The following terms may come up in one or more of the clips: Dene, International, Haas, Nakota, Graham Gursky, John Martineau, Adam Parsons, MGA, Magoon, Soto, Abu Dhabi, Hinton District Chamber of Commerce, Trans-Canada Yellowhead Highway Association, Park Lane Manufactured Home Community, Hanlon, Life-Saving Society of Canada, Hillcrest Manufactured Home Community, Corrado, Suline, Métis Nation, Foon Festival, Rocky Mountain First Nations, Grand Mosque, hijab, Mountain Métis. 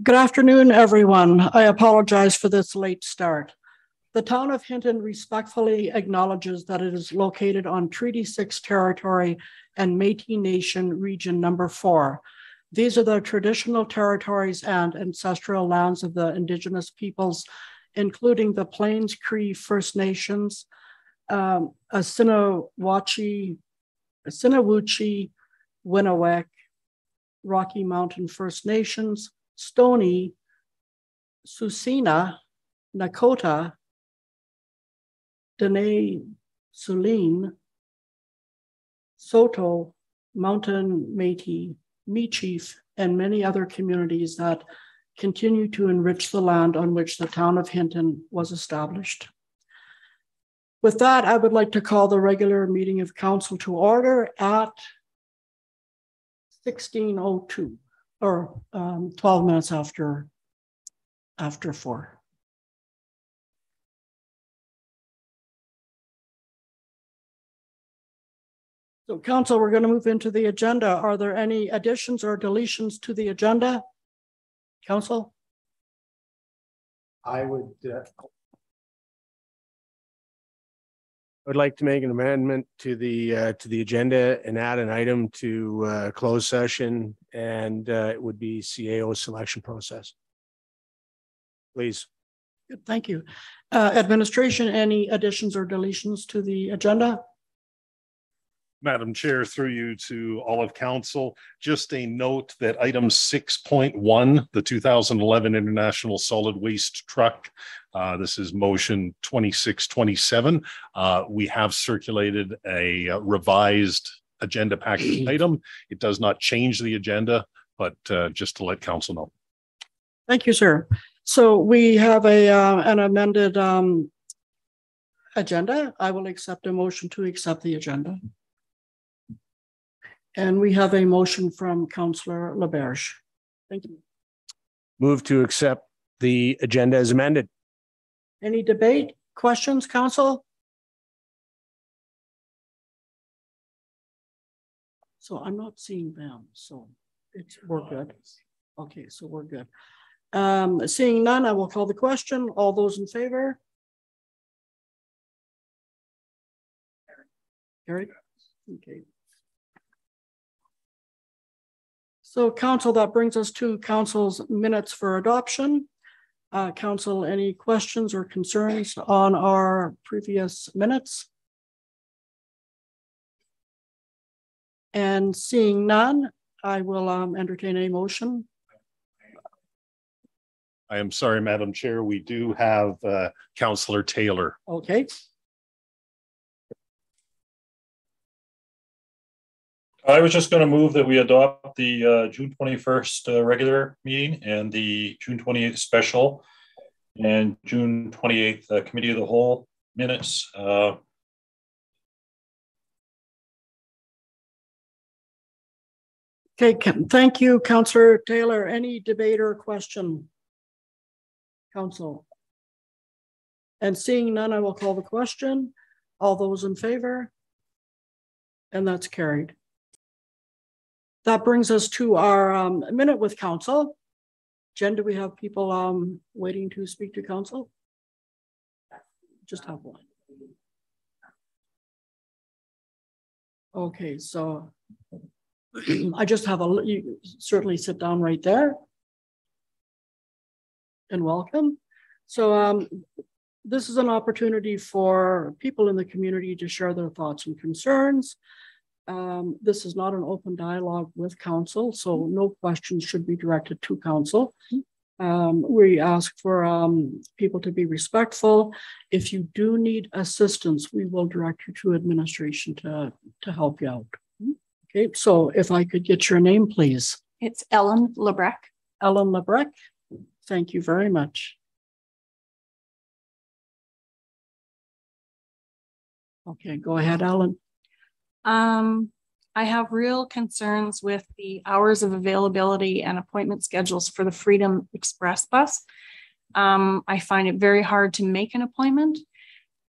Good afternoon, everyone. I apologize for this late start. The town of Hinton respectfully acknowledges that it is located on Treaty 6 territory and Métis Nation region number 4. These are the traditional territories and ancestral lands of the Indigenous peoples, including the Plains Cree First Nations, Asini Wachi Nehiyawak, Rocky Mountain First Nations, Stoney, Susina, Nakota, Dene, Suline, Soto, Mountain Métis, Michif, and many other communities that continue to enrich the land on which the town of Hinton was established. With that, I would like to call the regular meeting of council to order at 16:02. Or 12 minutes after 4. So council, we're going to move into the agenda. Are there any additions or deletions to the agenda? Council? I would like to make an amendment to the agenda and add an item to closed session, and it would be CAO selection process. Please. Good, thank you. Administration, any additions or deletions to the agenda? Madam Chair, through you to all of council, just a note that item 6.1, the 2011 International Solid Waste Truck, this is motion 2627. We have circulated a revised agenda package item. It does not change the agenda, but just to let council know. Thank you, sir. So we have a an amended agenda. I will accept a motion to accept the agenda. And we have a motion from Councillor Lebrecht. Thank you. Move to accept the agenda as amended. Any debate, questions, Council? So I'm not seeing them, so we're good. Okay, so we're good. Seeing none, I will call the question. All those in favor? Carried? Okay. So council, that brings us to council's minutes for adoption. Council, any questions or concerns on our previous minutes? And seeing none, I will entertain a motion. I am sorry, Madam Chair, we do have Councillor Taylor. Okay. I was just going to move that we adopt the June 21st regular meeting and the June 28th special and June 28th Committee of the Whole minutes. Okay, thank you, Councillor Taylor. Any debate or question, Council? And seeing none, I will call the question. All those in favor? And that's carried. That brings us to our minute with council. Jen, do we have people waiting to speak to council? Just have one. Okay, so I just have a, you certainly sit down right there and welcome. So this is an opportunity for people in the community to share their thoughts and concerns. This is not an open dialogue with council, so no questions should be directed to council. We ask for people to be respectful. If you do need assistance, we will direct you to administration to help you out. Okay, so if I could get your name, please. It's Ellen Lebrecht. Ellen Lebrecht, thank you very much. Okay, go ahead, Ellen. I have real concerns with the hours of availability and appointment schedules for the Freedom Express bus. I find it very hard to make an appointment.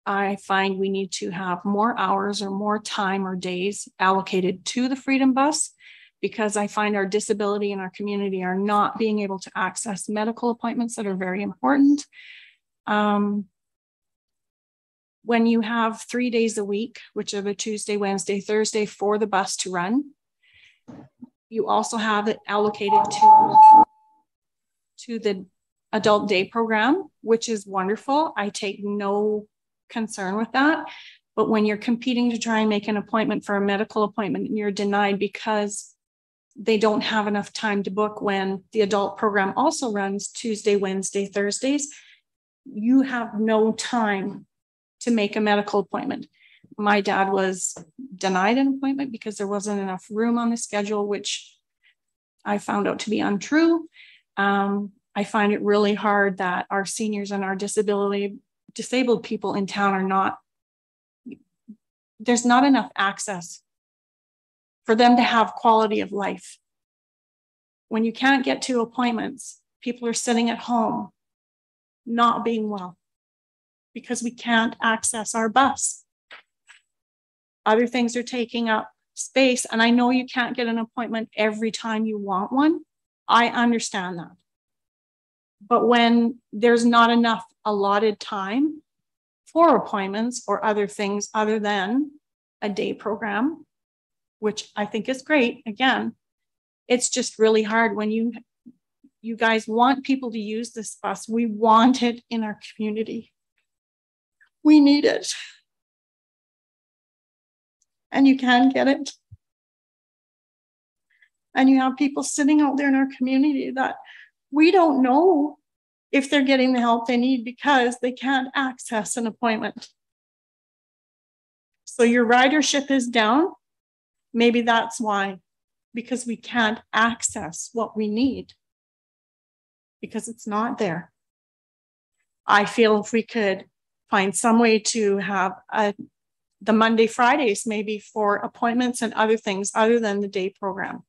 I find we need to have more hours or more time or days allocated to the Freedom bus because I find our disability and our community are not being able to access medical appointments that are very important. When you have 3 days a week, which are a Tuesday, Wednesday, Thursday for the bus to run, you also have it allocated to the adult day program, which is wonderful. I take no concern with that. But when you're competing to try and make an appointment for a medical appointment and you're denied because they don't have enough time to book when the adult program also runs Tuesday, Wednesday, Thursdays, you have no time to make a medical appointment. My dad was denied an appointment because there wasn't enough room on the schedule, which I found out to be untrue. I find it really hard that our seniors and our disabled people in town are not, there's not enough access for them to have quality of life. When you can't get to appointments, people are sitting at home, not being well, because we can't access our bus. Other things are taking up space. And I know you can't get an appointment every time you want one. I understand that. But when there's not enough allotted time for appointments or other things other than a day program, which I think is great, again, it's just really hard when you guys want people to use this bus. We want it in our community. We need it. And you can get it. And you have people sitting out there in our community that we don't know if they're getting the help they need because they can't access an appointment. So your ridership is down. Maybe that's why, because we can't access what we need because it's not there. I feel if we could find some way to have the Monday, Fridays, maybe for appointments and other things other than the day program.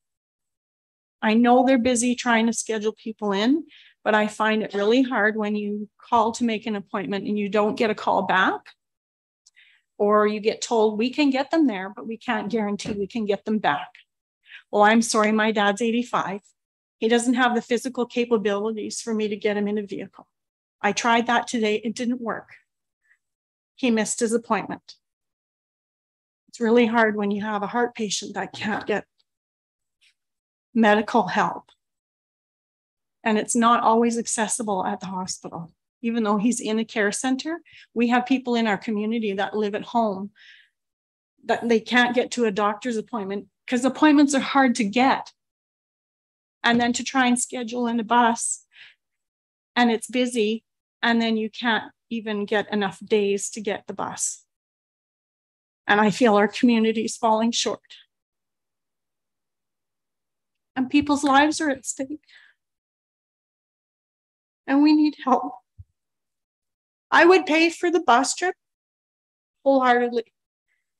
I know they're busy trying to schedule people in, but I find it really hard when you call to make an appointment and you don't get a call back, or you get told we can get them there, but we can't guarantee we can get them back. Well, I'm sorry, my dad's 85. He doesn't have the physical capabilities for me to get him in a vehicle. I tried that today. It didn't work. He missed his appointment. It's really hard when you have a heart patient that can't get medical help. And it's not always accessible at the hospital. Even though he's in a care center, we have people in our community that live at home that they can't get to a doctor's appointment because appointments are hard to get. And then to try and schedule in a bus and it's busy, and then you can't even get enough days to get the bus. And I feel our community is falling short. And people's lives are at stake. And we need help. I would pay for the bus trip wholeheartedly,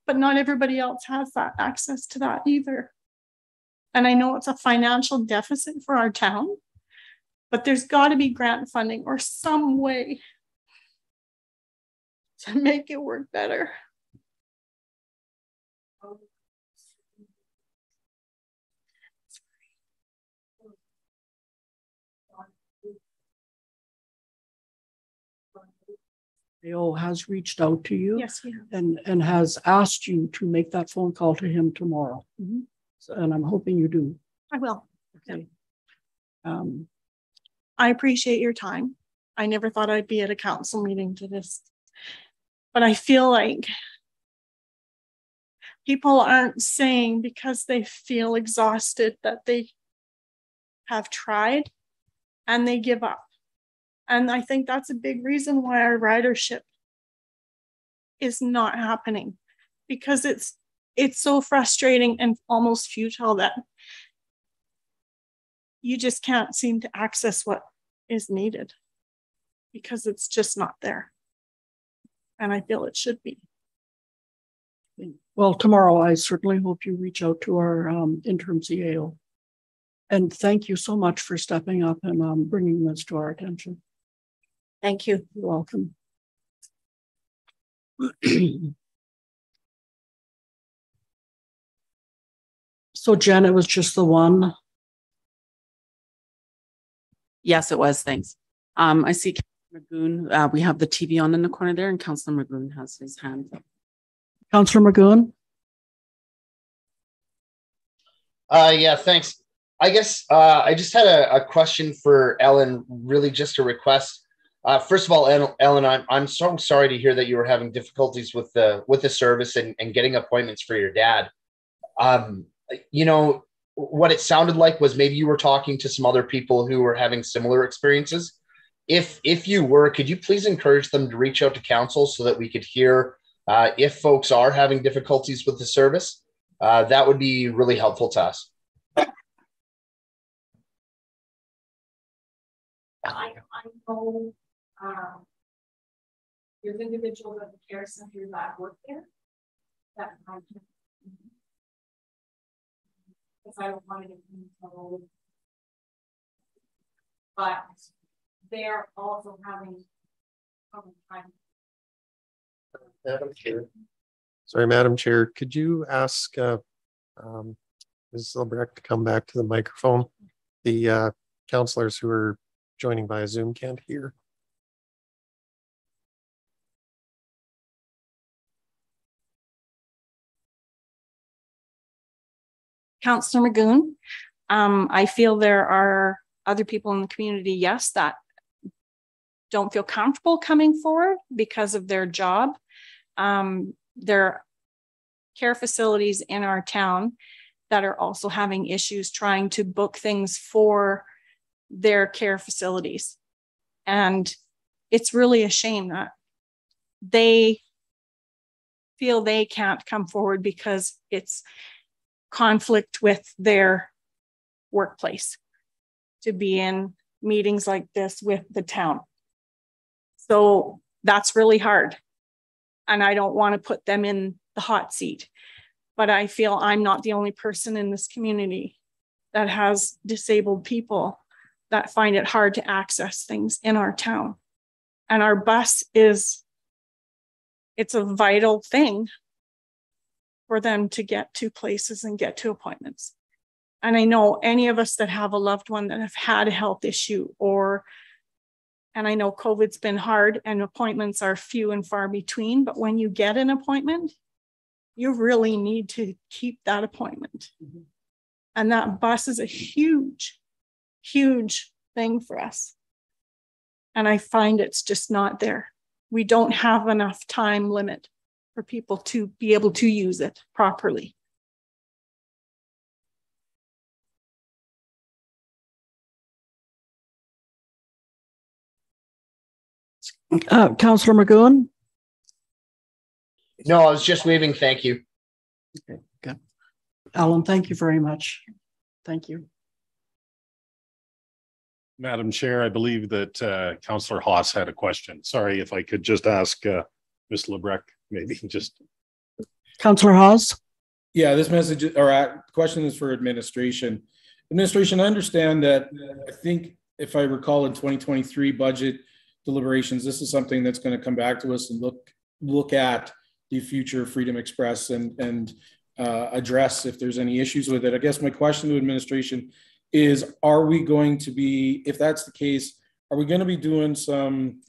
but not everybody else has that access to that either. And I know it's a financial deficit for our town, but there's got to be grant funding or some way to make it work better. AO has reached out to you, yes, and has asked you to make that phone call to him tomorrow. Mm-hmm. So, and I'm hoping you do. I will. Okay. Yeah. I appreciate your time. I never thought I'd be at a council meeting to this, but I feel like people aren't saying because they feel exhausted that they have tried and they give up. And I think that's a big reason why our ridership is not happening, because it's so frustrating and almost futile that you just can't seem to access what is needed because it's just not there. And I feel it should be. Well, tomorrow, I certainly hope you reach out to our interim CAO. And thank you so much for stepping up and bringing this to our attention. Thank you. You're welcome. So Jen, it was just the one? Yes, it was. Thanks. I see Councillor Magoon. We have the TV on in the corner there, and Councillor Magoon has his hand up. Councillor Magoon? Yeah, thanks. I guess I just had a question for Ellen, really just a request. First of all, Ellen, I'm so sorry to hear that you were having difficulties with the service and getting appointments for your dad. You know, what it sounded like was maybe you were talking to some other people who were having similar experiences. If you were, could you please encourage them to reach out to council so that we could hear if folks are having difficulties with the service? That would be really helpful to us. I know there's individuals at the care center that work there that I can, because I don't want to get control, but they're also having time. Madam Chair. Sorry, Madam Chair, could you ask Ms. Lebrecht to come back to the microphone? The councillors who are joining via Zoom can't hear. Councillor Magoon, I feel there are other people in the community, yes, that don't feel comfortable coming forward because of their job. There are care facilities in our town that are also having issues trying to book things for their care facilities. And it's really a shame that they feel they can't come forward because it's conflict with their workplace to be in meetings like this with the town. So that's really hard. And I don't want to put them in the hot seat, but I feel I'm not the only person in this community that has disabled people that find it hard to access things in our town. And our bus it's a vital thing for them to get to places and get to appointments. And I know any of us that have a loved one that have had a health issue and I know COVID's been hard and appointments are few and far between, but when you get an appointment, you really need to keep that appointment. Mm-hmm. And that bus is a huge, huge thing for us. And I find it's just not there. We don't have enough time limit for people to be able to use it properly. Councillor Magoon? No, I was just waving thank you. Okay, good. Ellen, thank you very much. Thank you. Madam Chair, I believe that Councillor Haas had a question. Sorry, if I could just ask Ms. Lebrecht, maybe just. Councillor Haas? Yeah, this message or question is for administration. Administration, I understand that I think, if I recall, in 2023 budget deliberations, this is something that's going to come back to us and look at the future of Freedom Express and address if there's any issues with it. I guess my question to administration is, are we going to be, if that's the case, are we going to be doing some,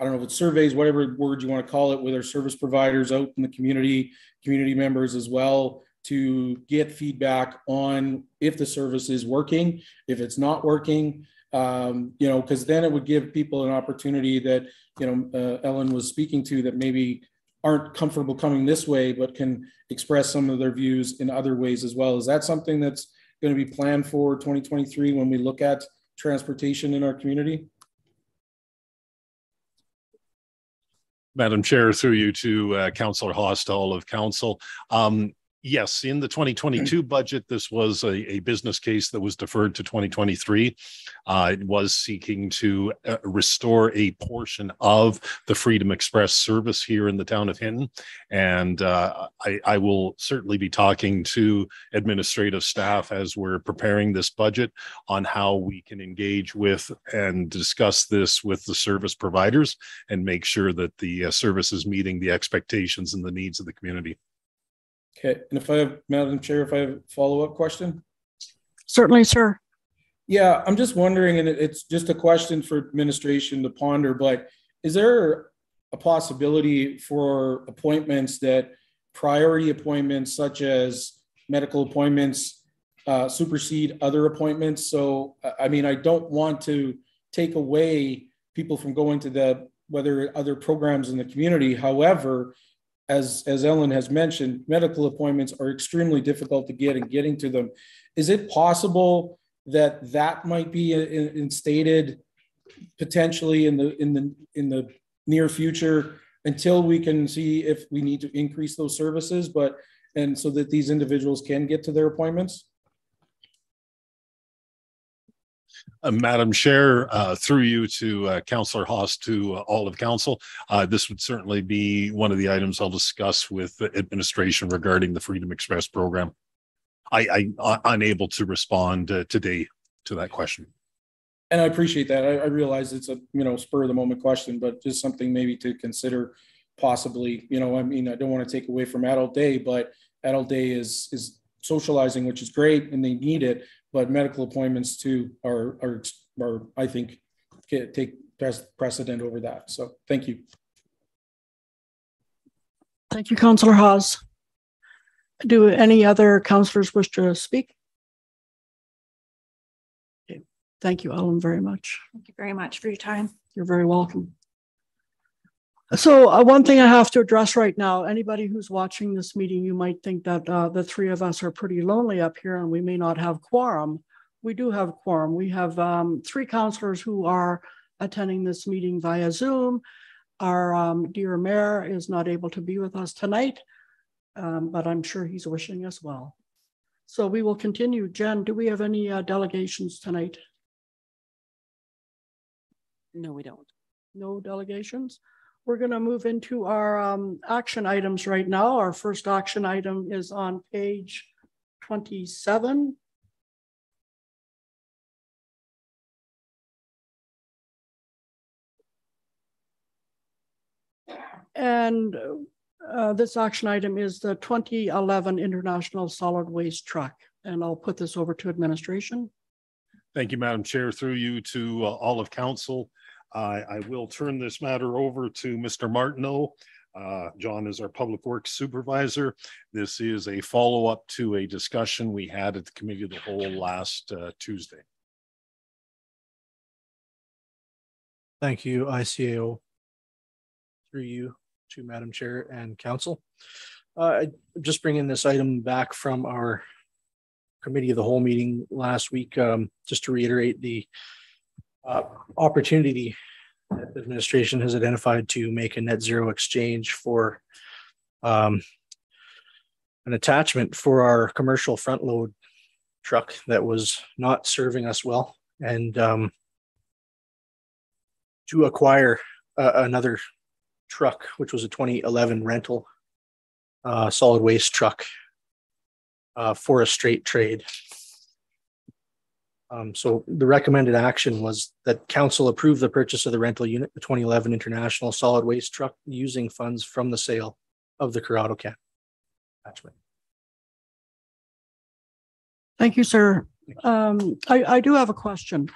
I don't know if it's surveys, whatever word you want to call it, with our service providers out in the community members as well, to get feedback on if the service is working, if it's not working? You know, because then it would give people an opportunity that, you know, Ellen was speaking to, that maybe aren't comfortable coming this way, but can express some of their views in other ways as well. Is that something that's going to be planned for 2023 when we look at transportation in our community? Madam Chair, through you to Councillor Haas, to all of Council. Yes, in the 2022 budget, this was a business case that was deferred to 2023. It was seeking to restore a portion of the Freedom Express service here in the town of Hinton. And I will certainly be talking to administrative staff as we're preparing this budget on how we can engage with and discuss this with the service providers and make sure that the service is meeting the expectations and the needs of the community. Okay, and if I have, Madam Chair, if I have a follow-up question? Certainly, sir. Yeah, I'm just wondering, and it's just a question for administration to ponder, but is there a possibility for appointments that priority appointments such as medical appointments supersede other appointments? So, I mean, I don't want to take away people from going to the other programs in the community. However, as Ellen has mentioned, medical appointments are extremely difficult to get, and getting to them, is it possible that that might be instated potentially in the near future until we can see if we need to increase those services, and so that these individuals can get to their appointments? Madam Chair, through you to Councillor Haas, to all of Council, this would certainly be one of the items I'll discuss with the administration regarding the Freedom Express program. I'm unable to respond today to that question. And I appreciate that. I realize it's a spur of the moment question, but just something maybe to consider possibly. I mean, I don't want to take away from adult day, but adult day is socializing, which is great, and they need it. But medical appointments too are I think take precedent over that. So thank you. Thank you, Councillor Haas. Do any other councillors wish to speak? Okay. Thank you, Ellen, very much. Thank you very much for your time. You're very welcome. So one thing I have to address right now, anybody who's watching this meeting, you might think that the three of us are pretty lonely up here and we may not have quorum. We do have quorum. We have three councillors who are attending this meeting via Zoom. Our dear mayor is not able to be with us tonight, but I'm sure he's wishing us well. So we will continue. Jen, do we have any delegations tonight? No, we don't. No delegations? We're going to move into our action items right now. Our first action item is on page 27. And this action item is the 2011 International Solid Waste Truck. And I'll put this over to administration. Thank you, Madam Chair. Through you to all of Council. I will turn this matter over to Mr. Martineau. John is our Public Works Supervisor. This is a follow-up to a discussion we had at the Committee of the Whole last Tuesday. Thank you, ICAO. Through you to Madam Chair and Council. Just bringing this item back from our Committee of the Whole meeting last week, just to reiterate the opportunity that the administration has identified to make a net zero exchange for an attachment for our commercial front load truck that was not serving us well, and to acquire another truck, which was a 2011 rental solid waste truck for a straight trade. So the recommended action was that Council approve the purchase of the rental unit, the 2011 International Solid Waste Truck, using funds from the sale of the Corrado can attachment. Thank you, sir. I do have a question.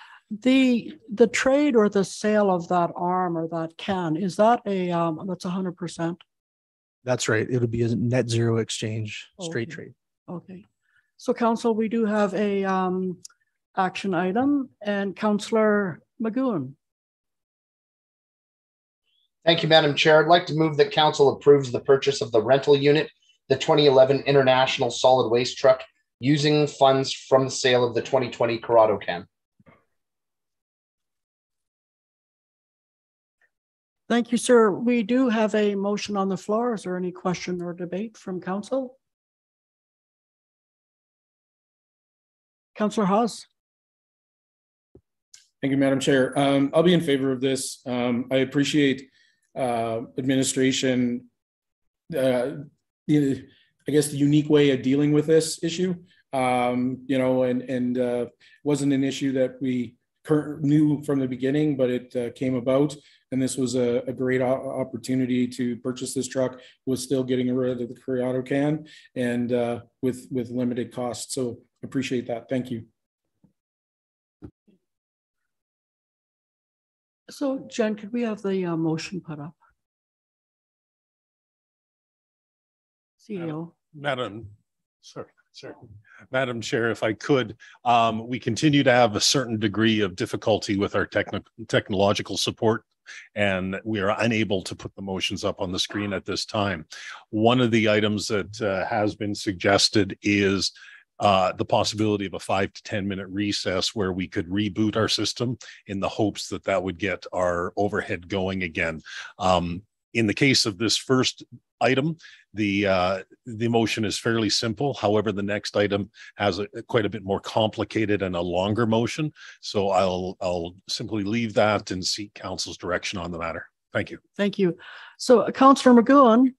The trade or the sale of that arm or that can, is that a that's 100%? That's right. It'll be a net zero exchange, straight trade. Okay. So, Council, we do have a action item, and Councillor Magoon. Thank you, Madam Chair. I'd like to move that Council approves the purchase of the rental unit, the 2011 International Solid Waste Truck, using funds from the sale of the 2020 Corrado can. Thank you, sir. We do have a motion on the floor. Is there any question or debate from Council? Councillor Haas. Thank you, Madam Chair. I'll be in favor of this. I appreciate administration, I guess, the unique way of dealing with this issue. It wasn't an issue that we knew from the beginning, but it came about. And this was a great opportunity to purchase this truck with still getting rid of the Corrado can and with limited costs. So appreciate that. Thank you. So Jen, could we have the motion put up? CEO. Madam Chair, if I could, we continue to have a certain degree of difficulty with our technological support, and we are unable to put the motions up on the screen at this time. One of the items that has been suggested is the possibility of a 5 to 10 minute recess where we could reboot our system in the hopes that that would get our overhead going again. In the case of this first item, the motion is fairly simple. However, the next item has quite a bit more complicated and a longer motion. So I'll simply leave that and seek council's direction on the matter. Thank you. Thank you. So Councillor McGowan.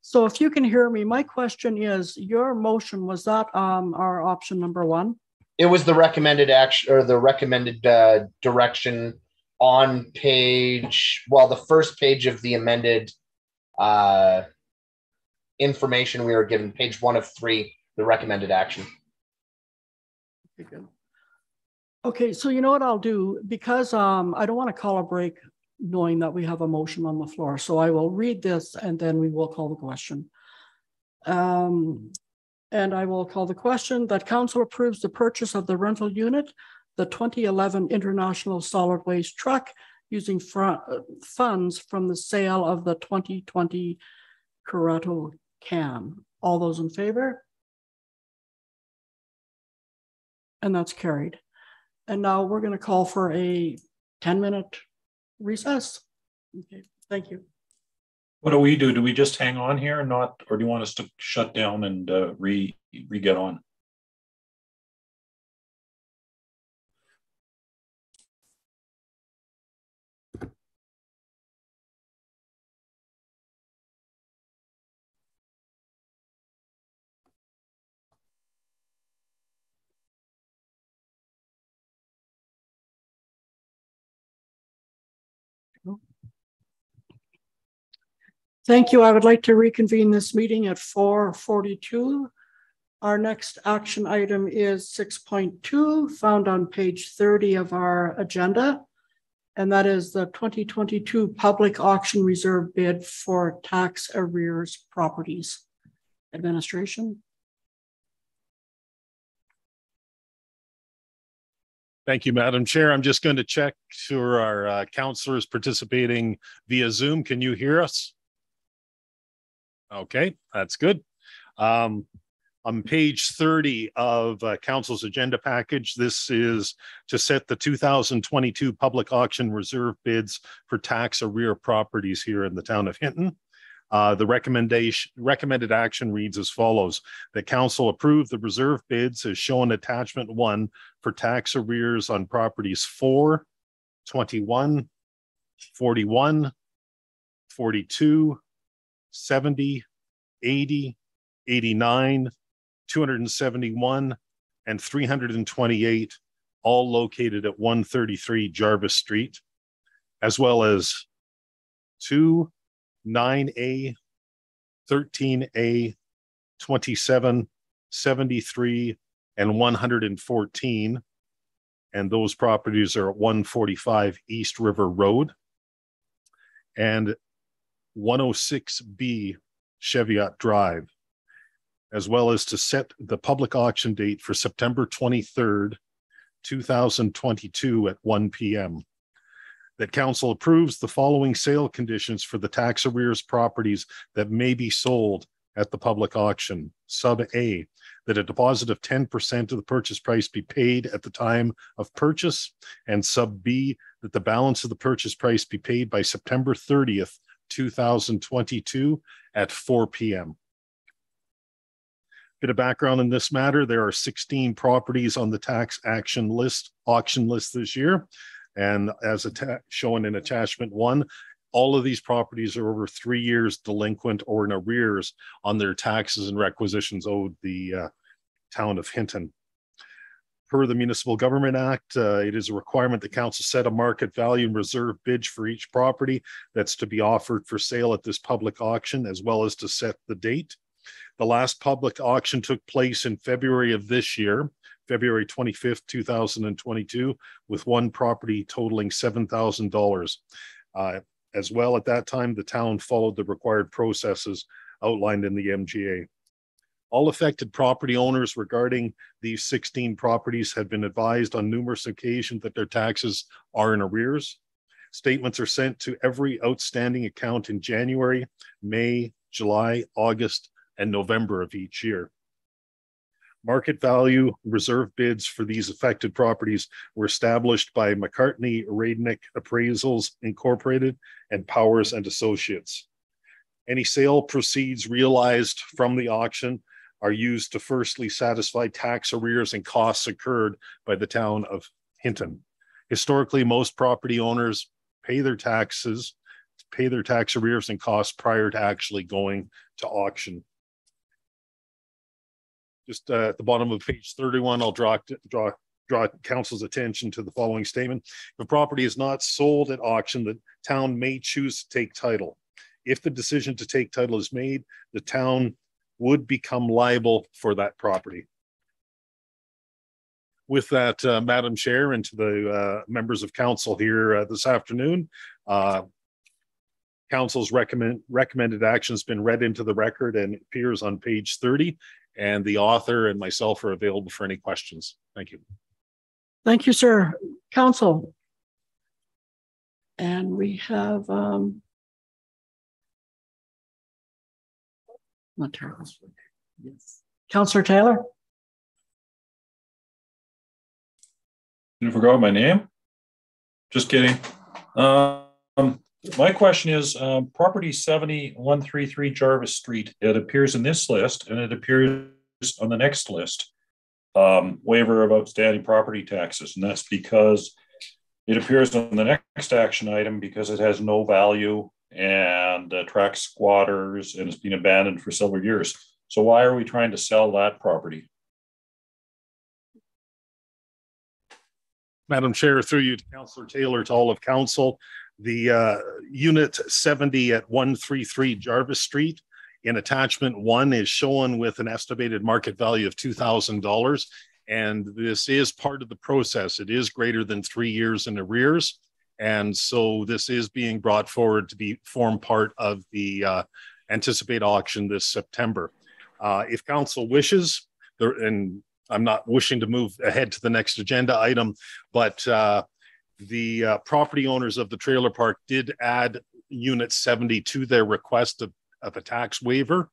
So if you can hear me, my question is, your motion, was that our option number one? It was the recommended action or the recommended direction on page, well, the first page of the amended information we were given, page 1 of 3, the recommended action. Okay, good. Okay, so you know what I'll do, because I don't want to call a break knowing that we have a motion on the floor. So I will read this and then we will call the question. And I will call the question that council approves the purchase of the rental unit, the 2011 International Solid Waste Truck, using funds from the sale of the 2020 Corrado can. All those in favor? And that's carried. And now we're going to call for a 10-minute recess. Okay, thank you. What do we do? Do we just hang on here or not? Or do you want us to shut down and re-get on? Thank you. I would like to reconvene this meeting at 4:42. Our next action item is 6.2, found on page 30 of our agenda, and that is the 2022 Public Auction Reserve Bid for Tax Arrears Properties. Administration. Thank you, Madam Chair. I'm just going to check for our councillors participating via Zoom. Can you hear us? Okay, that's good. On page 30 of Council's agenda package, this is to set the 2022 public auction reserve bids for tax arrear properties here in the town of Hinton. The recommended action reads as follows. The council approved the reserve bids as shown attachment 1 for tax arrears on properties 4, 21, 41, 42, 70, 80, 89, 271, and 328, all located at 133 Jarvis Street, as well as 2, 9A, 13A, 27, 73, and 114. And those properties are at 145 East River Road. And 106B Cheviot Drive, as well as to set the public auction date for September 23rd, 2022 at 1 p.m. That council approves the following sale conditions for the tax arrears properties that may be sold at the public auction. Sub A, that a deposit of 10% of the purchase price be paid at the time of purchase, and sub B, that the balance of the purchase price be paid by September 30th, 2022 at 4 p.m. Bit of background in this matter, there are 16 properties on the tax action list, auction list this year. And as shown in attachment 1, all of these properties are over 3 years delinquent or in arrears on their taxes and requisitions owed the town of Hinton. Per the Municipal Government Act, it is a requirement the council set a market value and reserve bid for each property that's to be offered for sale at this public auction, as well as to set the date. The last public auction took place in February of this year, February 25th, 2022, with one property totaling $7,000. As well, at that time, the town followed the required processes outlined in the MGA. All affected property owners regarding these 16 properties have been advised on numerous occasions that their taxes are in arrears. Statements are sent to every outstanding account in January, May, July, August, and November of each year. Market value reserve bids for these affected properties were established by McCartney Radnick Appraisals Incorporated and Powers and Associates. Any sale proceeds realized from the auction are used to firstly satisfy tax arrears and costs incurred by the town of Hinton. Historically, most property owners pay their tax arrears and costs prior to actually going to auction. Just at the bottom of page 31, I'll draw council's attention to the following statement. If a property is not sold at auction, the town may choose to take title. If the decision to take title is made, the town would become liable for that property. With that, Madam Chair, and to the members of council here this afternoon, council's recommended action has been read into the record and appears on page 30, and the author and myself are available for any questions. Thank you. Thank you, sir. Council. And we have yes. Councillor Taylor. You forgot my name? Just kidding. My question is property 70133 Jarvis Street. It appears in this list and it appears on the next list. Waiver of outstanding property taxes. And that's because it appears on the next action item because it has no value and attracts squatters and it's been abandoned for several years. So why are we trying to sell that property? Madam Chair, through you to Councillor Taylor, to all of council, the unit 70 at 133 Jarvis Street in attachment 1 is shown with an estimated market value of $2,000. And this is part of the process. It is greater than 3 years in arrears. And so this is being brought forward to be form part of the anticipated auction this September. If council wishes, and I'm not wishing to move ahead to the next agenda item, but the property owners of the trailer park did add unit 70 to their request of a tax waiver.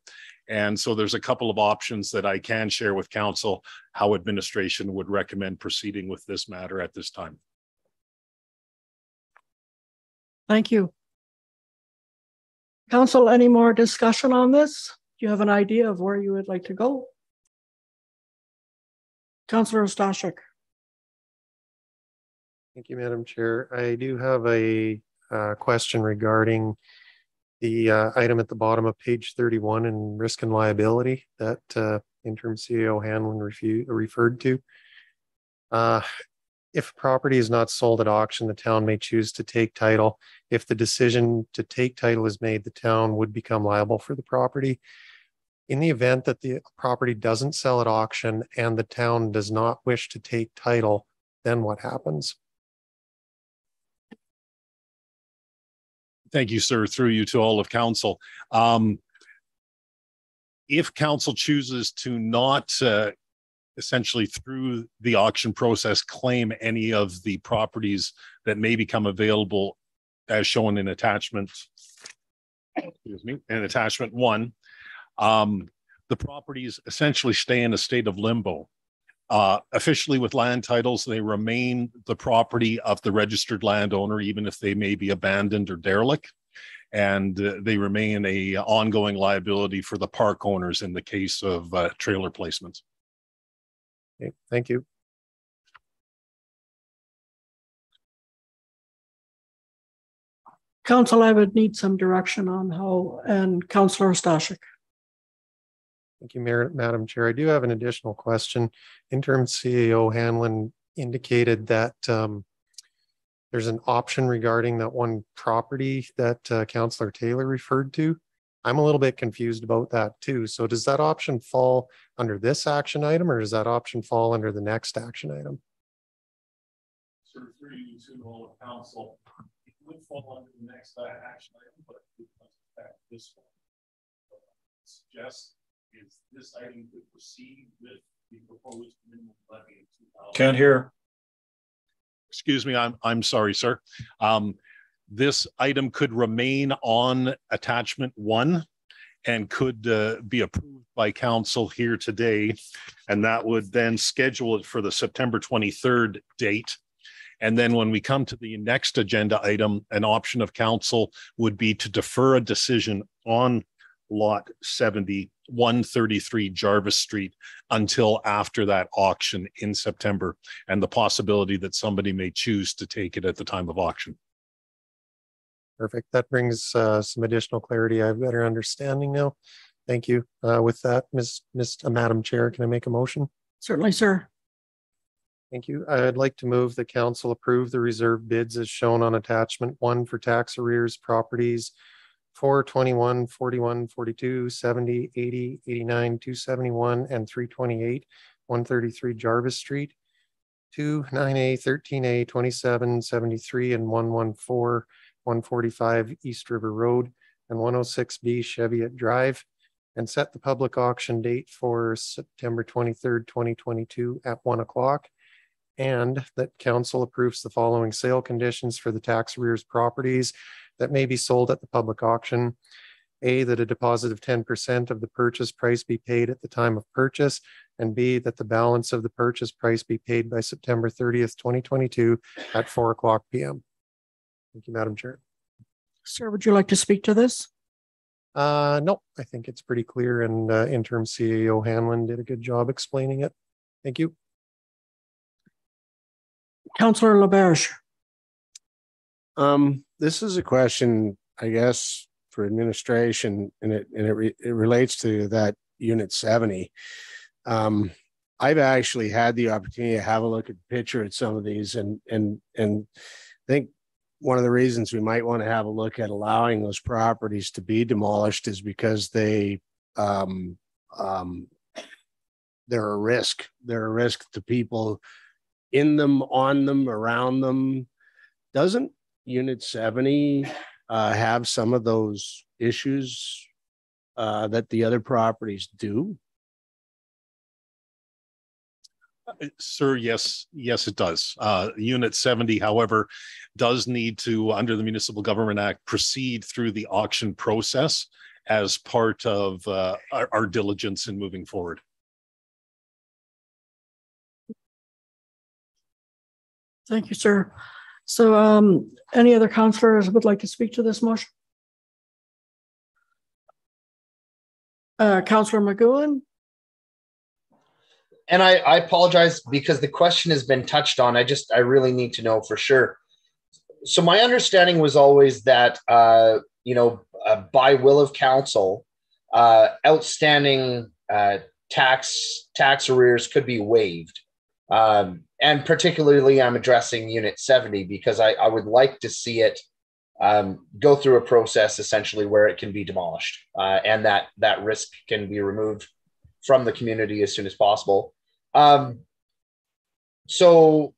And so there's a couple of options that I can share with council how administration would recommend proceeding with this matter at this time. Thank you. Council, any more discussion on this? Do you have an idea of where you would like to go? Councillor Stashik. Thank you, Madam Chair. I do have a question regarding the item at the bottom of page 31 in risk and liability that interim CEO Hanlon referred to. If property is not sold at auction, the town may choose to take title. If the decision to take title is made, the town would become liable for the property. In the event that the property doesn't sell at auction and the town does not wish to take title, then what happens? Thank you, sir. Through you to all of council. If council chooses to not essentially through the auction process claim any of the properties that may become available as shown in attachment, excuse me, in attachment 1, the properties essentially stay in a state of limbo. Officially with land titles, they remain the property of the registered landowner, even if they may be abandoned or derelict, and they remain a ongoing liability for the park owners in the case of trailer placements. Okay, thank you. Council, I would need some direction on how, and Councillor Stashik. Thank you, Madam Chair. I do have an additional question. Interim CEO Hanlon indicated that there's an option regarding that one property that Councillor Taylor referred to. I'm a little bit confused about that too. So does that option fall under this action item, or does that option fall under the next action item? Sir, through you to all of council, it would fall under the next action item, but it comes back to this one. What I suggest is this item could proceed with the proposed minimum levy of $2. Can't hear. Excuse me, I'm sorry, sir. This item could remain on attachment one and could be approved by council here today. And that would then schedule it for the September 23rd date. And then when we come to the next agenda item, an option of council would be to defer a decision on lot 7133 Jarvis Street until after that auction in September, and the possibility that somebody may choose to take it at the time of auction. Perfect. That brings some additional clarity. I have better understanding now. Thank you. With that, Madam Chair, can I make a motion? Certainly, sir. Thank you. I'd like to move the council approve the reserve bids as shown on attachment one for tax arrears properties 421, 41, 42, 70, 80, 89, 271, and 328, 133 Jarvis Street, 2, 9A, 13A, 27, 73, and 114, 145 East River Road, and 106B Cheviot Drive, and set the public auction date for September 23rd, 2022 at 1 o'clock. And that council approves the following sale conditions for the tax arrears properties that may be sold at the public auction. A, that a deposit of 10% of the purchase price be paid at the time of purchase, and B, that the balance of the purchase price be paid by September 30th, 2022 at 4:00 p.m. Thank you, Madam Chair. Sir, would you like to speak to this? No, I think it's pretty clear, and Interim CEO Hanlon did a good job explaining it. Thank you. Councillor Lebrecht. This is a question, I guess, for administration, and it relates to that unit 70. I've actually had the opportunity to have a look at the picture at some of these, and I think one of the reasons we might want to have a look at allowing those properties to be demolished is because they they're a risk. They're a risk to people in them, on them, around them. Doesn't Unit 70 have some of those issues that the other properties do? Sir, yes, it does. Unit 70, however, does need to, under the Municipal Government Act, proceed through the auction process as part of our diligence in moving forward. Thank you, sir. So any other councillors would like to speak to this motion? Councillor McGowan. And I apologize because the question has been touched on. I really need to know for sure. So my understanding was always that, by will of council, outstanding tax arrears could be waived. And particularly I'm addressing Unit 70 because I would like to see it go through a process essentially where it can be demolished and that risk can be removed from the community as soon as possible. So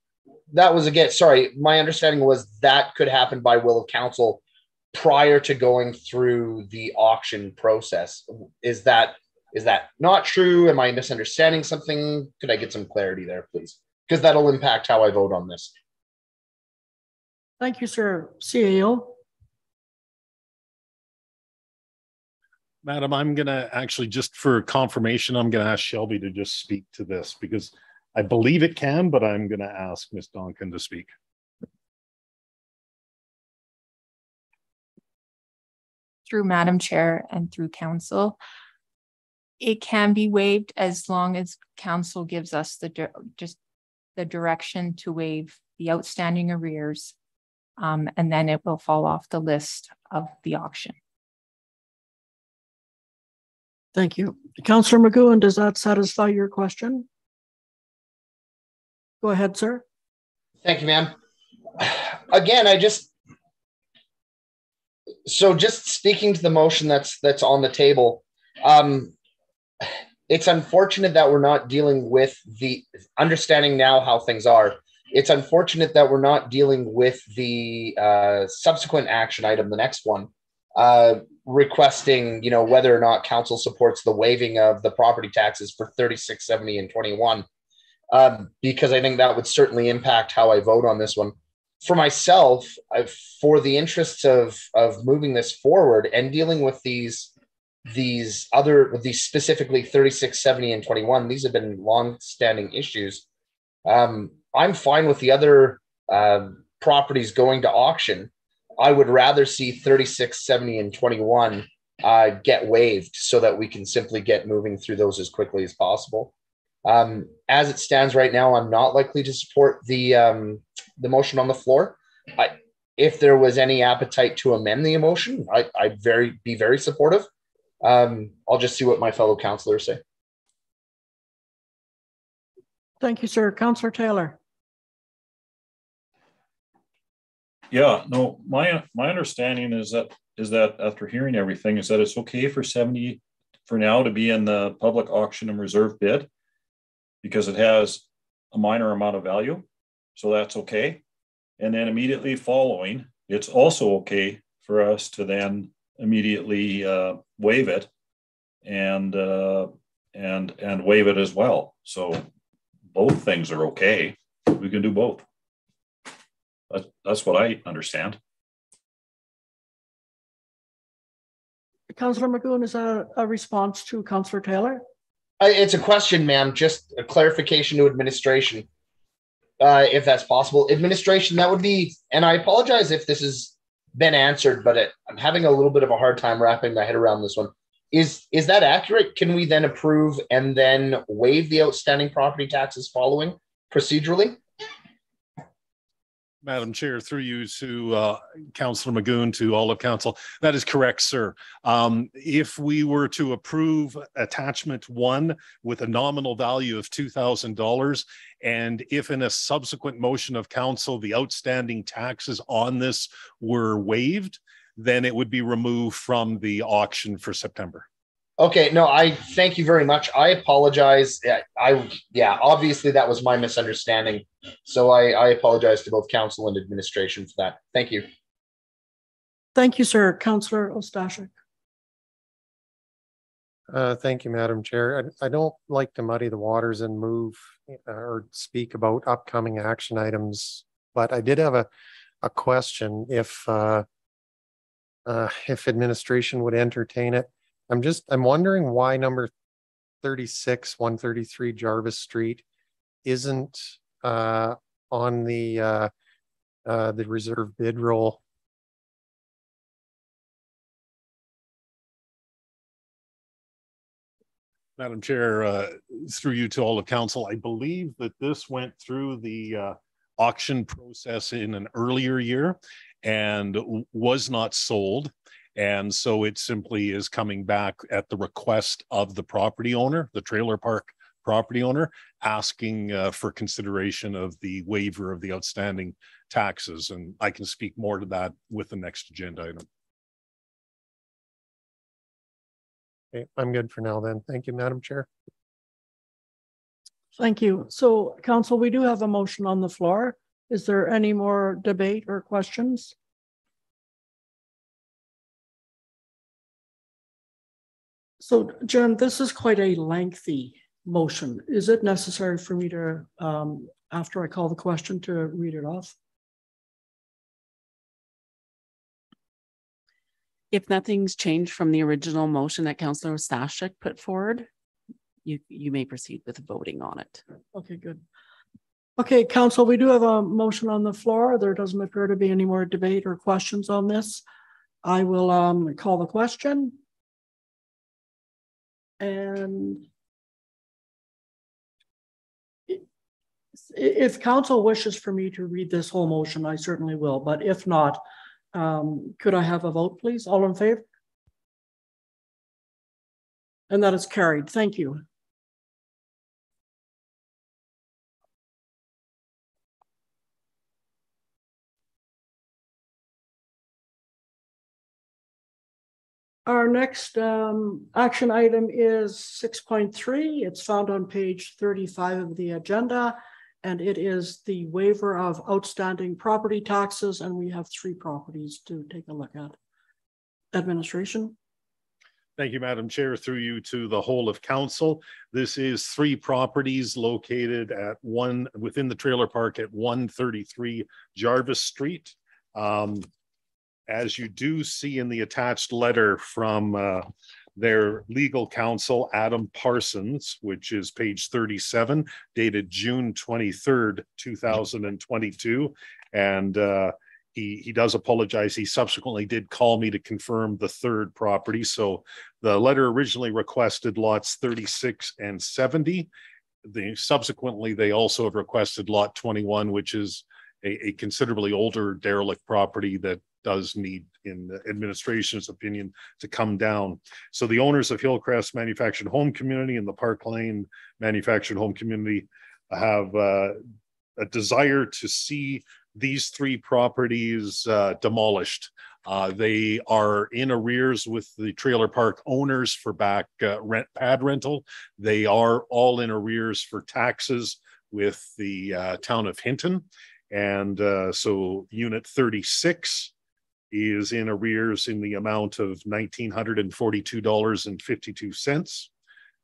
that was, again, sorry, my understanding was that could happen by will of council prior to going through the auction process. Is that not true? Am I misunderstanding something? Could I get some clarity there, please? Because that'll impact how I vote on this. Thank you, sir. CAO. Madam, I'm going to actually, just for confirmation, I'm going to ask Shelby to just speak to this because I believe it can, but I'm going to ask Ms. Donkin to speak. Through Madam Chair and through Council, it can be waived as long as council gives us the direction to waive the outstanding arrears and then it will fall off the list of the auction. Thank you. Councillor McGowan, does that satisfy your question? Go ahead, sir. Thank you, ma'am. Again, just speaking to the motion that's on the table, it's unfortunate that we're not dealing with the understanding now how things are. It's unfortunate that we're not dealing with the subsequent action item, the next one, requesting, whether or not council supports the waiving of the property taxes for 36, 70, and 21, because I think that would certainly impact how I vote on this one. For myself, for the interests of moving this forward and dealing with these specifically 36, 70, and 21, these have been long-standing issues. I'm fine with the other properties going to auction. I would rather see 36, 70, and 21 get waived so that we can simply get moving through those as quickly as possible. As it stands right now, I'm not likely to support the motion on the floor. If there was any appetite to amend the motion, I'd be very supportive. I'll just see what my fellow councillors say. Thank you, sir. Councillor Taylor. Yeah, no, my understanding is that after hearing everything is that it's okay for 70 for now to be in the public auction and reserve bid because it has a minor amount of value. So that's okay. And then immediately following, it's also okay for us to then immediately waive it and waive it as well. So both things are okay. We can do both. That's what I understand. Councillor McGowan, is that a response to Councillor Taylor? It's a question, ma'am. Just a clarification to administration, if that's possible. Administration, that would be, and I apologize if this has been answered, but I'm having a little bit of a hard time wrapping my head around this one. Is that accurate? Can we then approve and then waive the outstanding property taxes following procedurally? Madam Chair, through you to Councillor McGoon, to all of Council. That is correct, sir. If we were to approve attachment 1 with a nominal value of $2,000, and if in a subsequent motion of Council the outstanding taxes on this were waived, then it would be removed from the auction for September. Okay, no, I thank you very much. I apologize. Yeah, obviously that was my misunderstanding. So I apologize to both council and administration for that. Thank you. Thank you, sir. Councillor Ostashek. Thank you, Madam Chair. I don't like to muddy the waters and move or speak about upcoming action items, but I did have a question if administration would entertain it. I'm wondering why number 36, 133 Jarvis Street isn't on the reserve bid roll. Madam Chair, through you to all of council, I believe that this went through the auction process in an earlier year and was not sold. And so it simply is coming back at the request of the property owner, the trailer park property owner, asking for consideration of the waiver of the outstanding taxes. And I can speak more to that with the next agenda item. Okay, I'm good for now then. Thank you, Madam Chair. Thank you. So, Council, we do have a motion on the floor. Is there any more debate or questions? So, Jen, this is quite a lengthy motion. Is it necessary for me to, after I call the question, to read it off? If nothing's changed from the original motion that Councillor Stashek put forward, you may proceed with voting on it. Okay, good. Okay, Council, we do have a motion on the floor. There doesn't appear to be any more debate or questions on this. I will call the question. And If council wishes for me to read this whole motion, I certainly will, but if not, could I have a vote, please? All in favor? And that is carried. Thank you. Our next action item is 6.3. It's found on page 35 of the agenda, and it is the waiver of outstanding property taxes, and we have three properties to take a look at. Administration. Thank you, Madam Chair, through you to the whole of council. This is three properties located at one within the trailer park at 133 Jarvis Street. As you do see in the attached letter from their legal counsel, Adam Parsons, which is page 37, dated June 23rd, 2022. And he does apologize. He subsequently did call me to confirm the third property. So the letter originally requested lots 36 and 70. Subsequently, they also have requested lot 21, which is a considerably older derelict property that does need, in the administration's opinion, to come down. So the owners of Hillcrest Manufactured Home Community and the Park Lane Manufactured Home Community have a desire to see these three properties demolished. They are in arrears with the trailer park owners for back pad rental. They are all in arrears for taxes with the town of Hinton. And so unit 36 is in arrears in the amount of $1,942.52.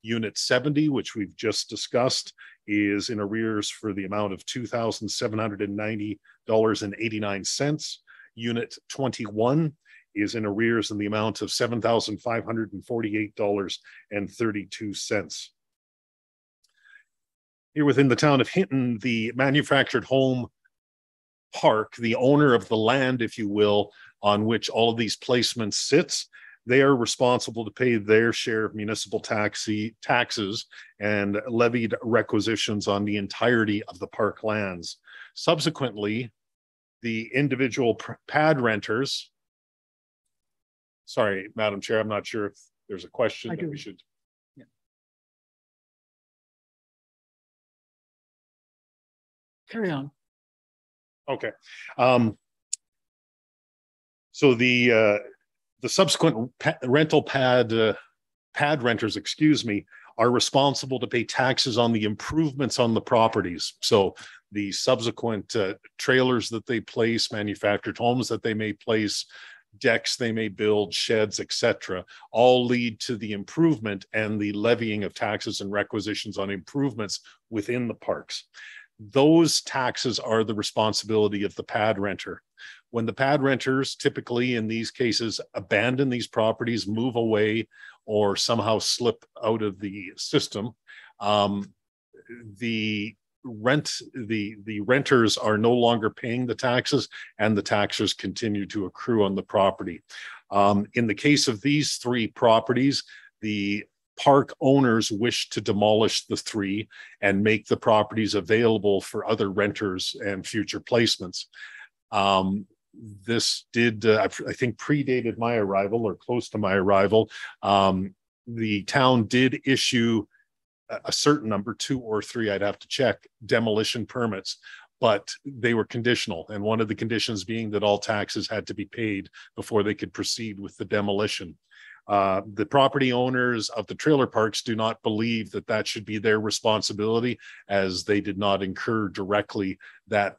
Unit 70, which we've just discussed, is in arrears for the amount of $2,790.89. Unit 21 is in arrears in the amount of $7,548.32. Here within the town of Hinton, the manufactured home park, the owner of the land, if you will, on which all of these placements sits, they are responsible to pay their share of municipal taxes and levied requisitions on the entirety of the park lands. Subsequently, the individual pad renters, sorry, Madam Chair, I'm not sure if there's a question that we should. Carry on. Okay. So the subsequent pad renters, excuse me, are responsible to pay taxes on the improvements on the properties. So the subsequent trailers that they place, manufactured homes that they may place, decks they may build, sheds, etc., all lead to the improvement and the levying of taxes and requisitions on improvements within the parks. Those taxes are the responsibility of the pad renter. When the pad renters, typically in these cases, abandon these properties, move away, or somehow slip out of the system, the renters are no longer paying the taxes, and the taxes continue to accrue on the property. In the case of these three properties, the park owners wish to demolish the three and make the properties available for other renters and future placements. This did, I think, predated my arrival or close to my arrival. The town did issue a certain number, two or three, I'd have to check, demolition permits, but they were conditional. And one of the conditions being that all taxes had to be paid before they could proceed with the demolition. The property owners of the trailer parks do not believe that that should be their responsibility, as they did not incur directly that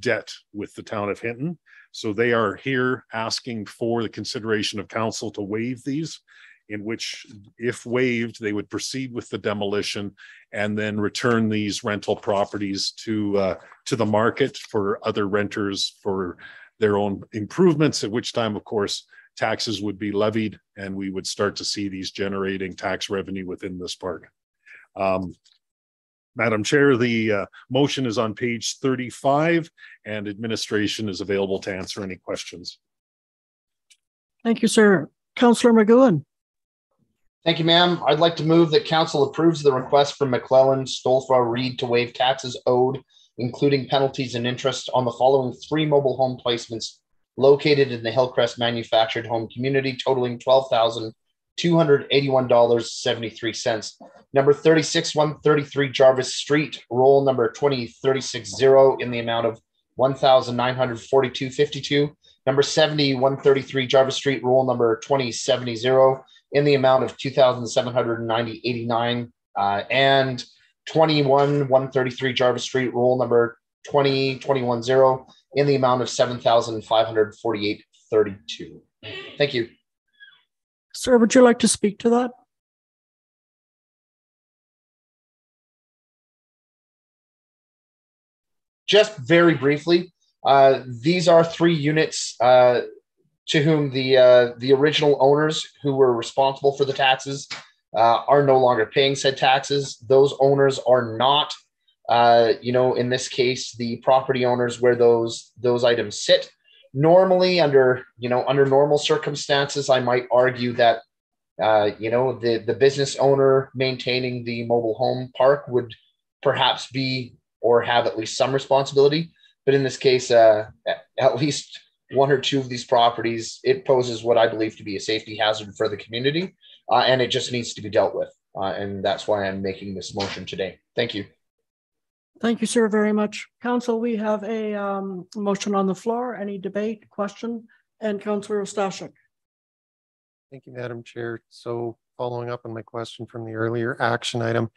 debt with the town of Hinton. So they are here asking for the consideration of council to waive these, in which, if waived, they would proceed with the demolition and then return these rental properties to the market for other renters for their own improvements, at which time, of course, taxes would be levied, and we would start to see these generating tax revenue within this park. Madam Chair, the motion is on page 35, and administration is available to answer any questions. Thank you, sir. Councillor McGowan. Thank you, ma'am. I'd like to move that council approves the request from McClellan Stolfa Reed to waive taxes owed, including penalties and interest, on the following three mobile home placements located in the Hillcrest Manufactured Home Community, totaling $12,281.73. Number 36133 Jarvis Street, roll number 20360, in the amount of $1,942.52. Number 70133 Jarvis Street, roll number 20700, in the amount of $2,790.89. And 21133 Jarvis Street, roll number 20210, in the amount of $7,548.32. Thank you. Sir, would you like to speak to that? Just very briefly, these are three units to whom the original owners who were responsible for the taxes are no longer paying said taxes. Those owners are not, you know, in this case, the property owners where those items sit. Normally, under under normal circumstances, I might argue that the business owner maintaining the mobile home park would perhaps be or have at least some responsibility. But in this case, at least one or two of these properties, it poses what I believe to be a safety hazard for the community, and it just needs to be dealt with. And that's why I'm making this motion today. Thank you. Thank you, sir, very much. Council, we have a motion on the floor. Any debate, question? And Councillor Ostashek. Thank you, Madam Chair. So following up on my question from the earlier action item,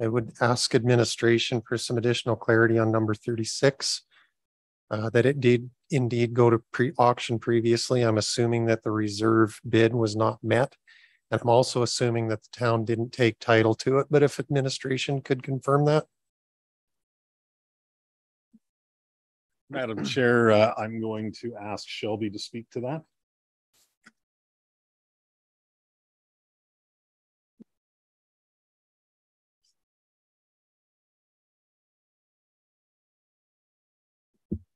I would ask administration for some additional clarity on number 36, that it did indeed go to pre-auction previously. I'm assuming that the reserve bid was not met. And I'm also assuming that the town didn't take title to it, but if administration could confirm that. Madam Chair, I'm going to ask Shelby to speak to that.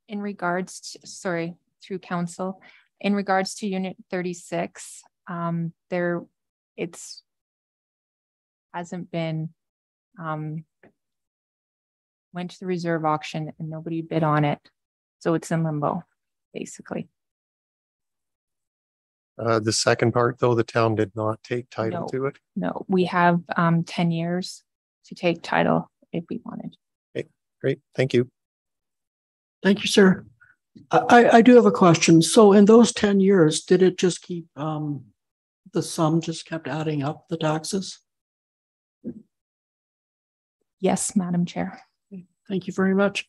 In regards to, sorry, through council, in regards to unit 36, it's hasn't been went to the reserve auction and nobody bid on it. So it's in limbo, basically. The second part, though, the town did not take title to it? No, we have 10 years to take title if we wanted. Okay, great. Thank you. Thank you, sir. I do have a question. So in those 10 years, did it just keep, the sum just kept adding up, the taxes? Yes, Madam Chair. Thank you very much.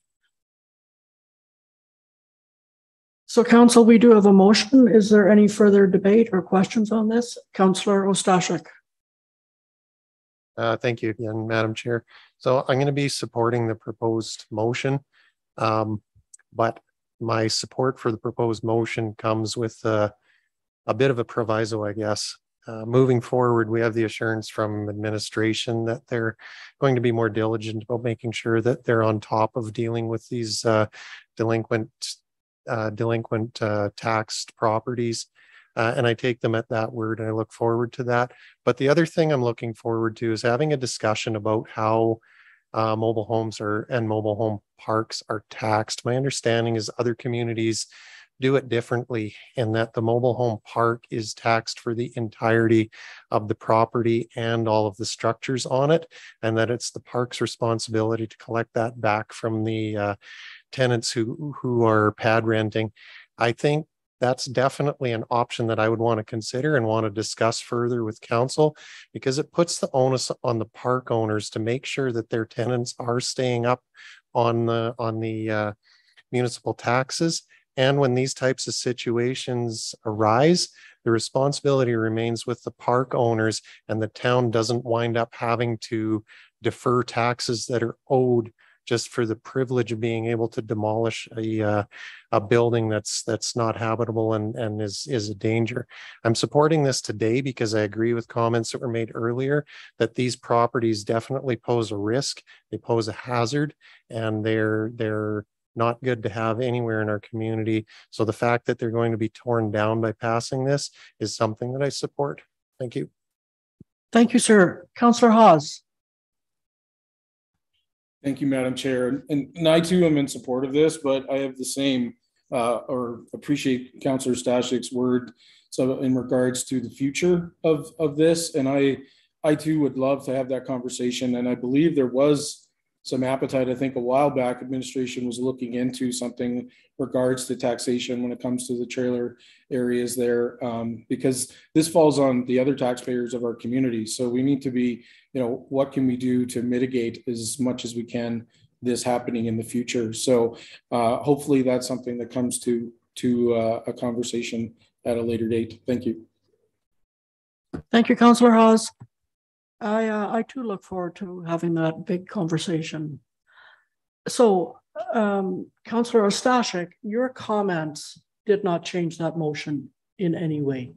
So, Council, we do have a motion. Is there any further debate or questions on this? Councillor Ostashek. Thank you again, Madam Chair. So I'm going to be supporting the proposed motion, but my support for the proposed motion comes with a bit of a proviso, I guess. Moving forward, we have the assurance from administration that they're going to be more diligent about making sure that they're on top of dealing with these delinquent taxed properties, and I take them at that word and I look forward to that. But the other thing I'm looking forward to is having a discussion about how mobile homes and mobile home parks are taxed. My understanding is other communities do it differently, and that the mobile home park is taxed for the entirety of the property and all of the structures on it, and that it's the park's responsibility to collect that back from the tenants who are pad renting. I think that's definitely an option that I would want to consider and want to discuss further with council, because it puts the onus on the park owners to make sure that their tenants are staying up on the municipal taxes. And when these types of situations arise, the responsibility remains with the park owners, and the town doesn't wind up having to defer taxes that are owed just for the privilege of being able to demolish a building that's not habitable and is a danger. I'm supporting this today because I agree with comments that were made earlier that these properties definitely pose a risk, they pose a hazard, and they're not good to have anywhere in our community. So the fact that they're going to be torn down by passing this is something that I support. Thank you. Thank you, sir. Councillor Hawes. Thank you, Madam Chair. And I too am in support of this, but I have the same or appreciate Councillor Stashik's word so in regards to the future of this. And I too would love to have that conversation. And I believe there was some appetite. I think a while back, administration was looking into something regards to taxation when it comes to the trailer areas there, because this falls on the other taxpayers of our community. So we need to be, you know, what can we do to mitigate as much as we can this happening in the future? So hopefully that's something that comes to a conversation at a later date. Thank you. Thank you, Councillor Hawes. I too look forward to having that big conversation. So, Councillor Ostashek, your comments did not change that motion in any way.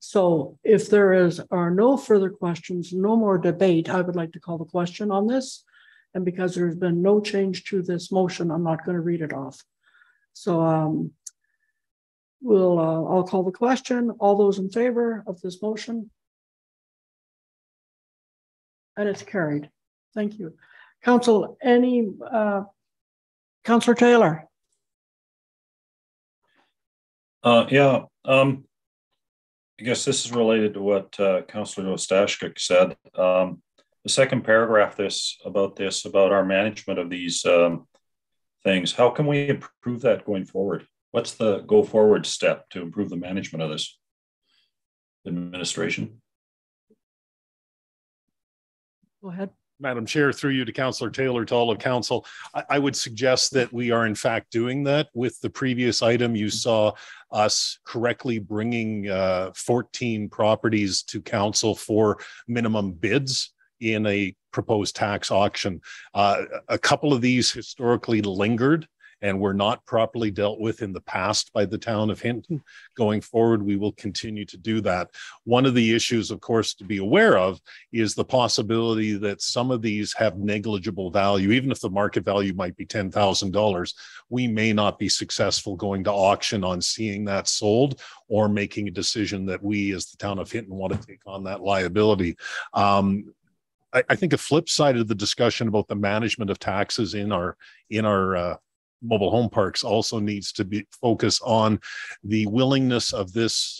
So if there are no further questions, no more debate, I would like to call the question on this. And because there's been no change to this motion, I'm not going to read it off. So I'll call the question. All those in favor of this motion? And it's carried. Thank you. Council, Councillor Taylor. I guess this is related to what Councillor Ostashek said. The second paragraph about our management of these things, how can we improve that going forward? What's the go forward step to improve the management of this administration? Go ahead. Madam Chair, through you to Councillor Taylor, to all of Council, I would suggest that we are in fact doing that. With the previous item, you saw us correctly bringing 14 properties to Council for minimum bids in a proposed tax auction. A couple of these historically lingered and were not properly dealt with in the past by the town of Hinton. Going forward, we will continue to do that. One of the issues, of course, to be aware of is the possibility that some of these have negligible value. Even if the market value might be $10,000, we may not be successful going to auction on seeing that sold or making a decision that we as the town of Hinton want to take on that liability. I think a flip side of the discussion about the management of taxes in our mobile home parks also needs to be focused on the willingness of this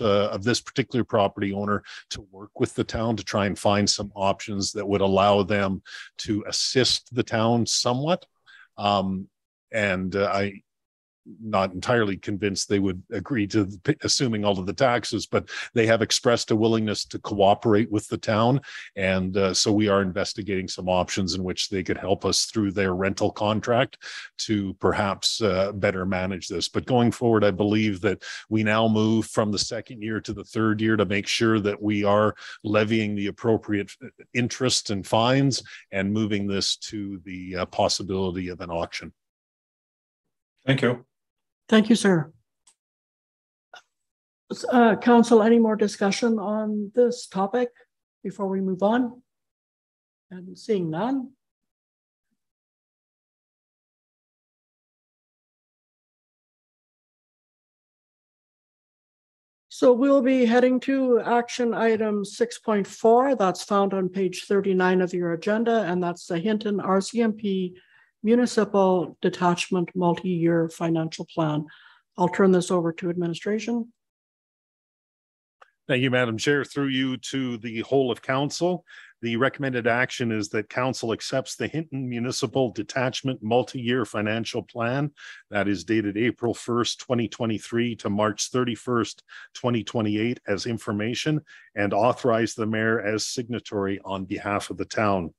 particular property owner to work with the town to try and find some options that would allow them to assist the town somewhat. I'm not entirely convinced they would agree to assuming all of the taxes, but they have expressed a willingness to cooperate with the town. And so we are investigating some options in which they could help us through their rental contract to perhaps better manage this. But going forward, I believe that we now move from the second year to the third year to make sure that we are levying the appropriate interest and fines and moving this to the possibility of an auction. Thank you. Thank you, sir. Council, any more discussion on this topic before we move on? And seeing none. So we'll be heading to action item 6.4. That's found on page 39 of your agenda, and that's the Hinton RCMP Municipal Detachment Multi-Year Financial Plan. I'll turn this over to administration. Thank you, Madam Chair. Through you to the whole of Council. The recommended action is that Council accepts the Hinton Municipal Detachment Multi-Year Financial Plan that is dated April 1st, 2023 to March 31st, 2028 as information, and authorize the Mayor as signatory on behalf of the town.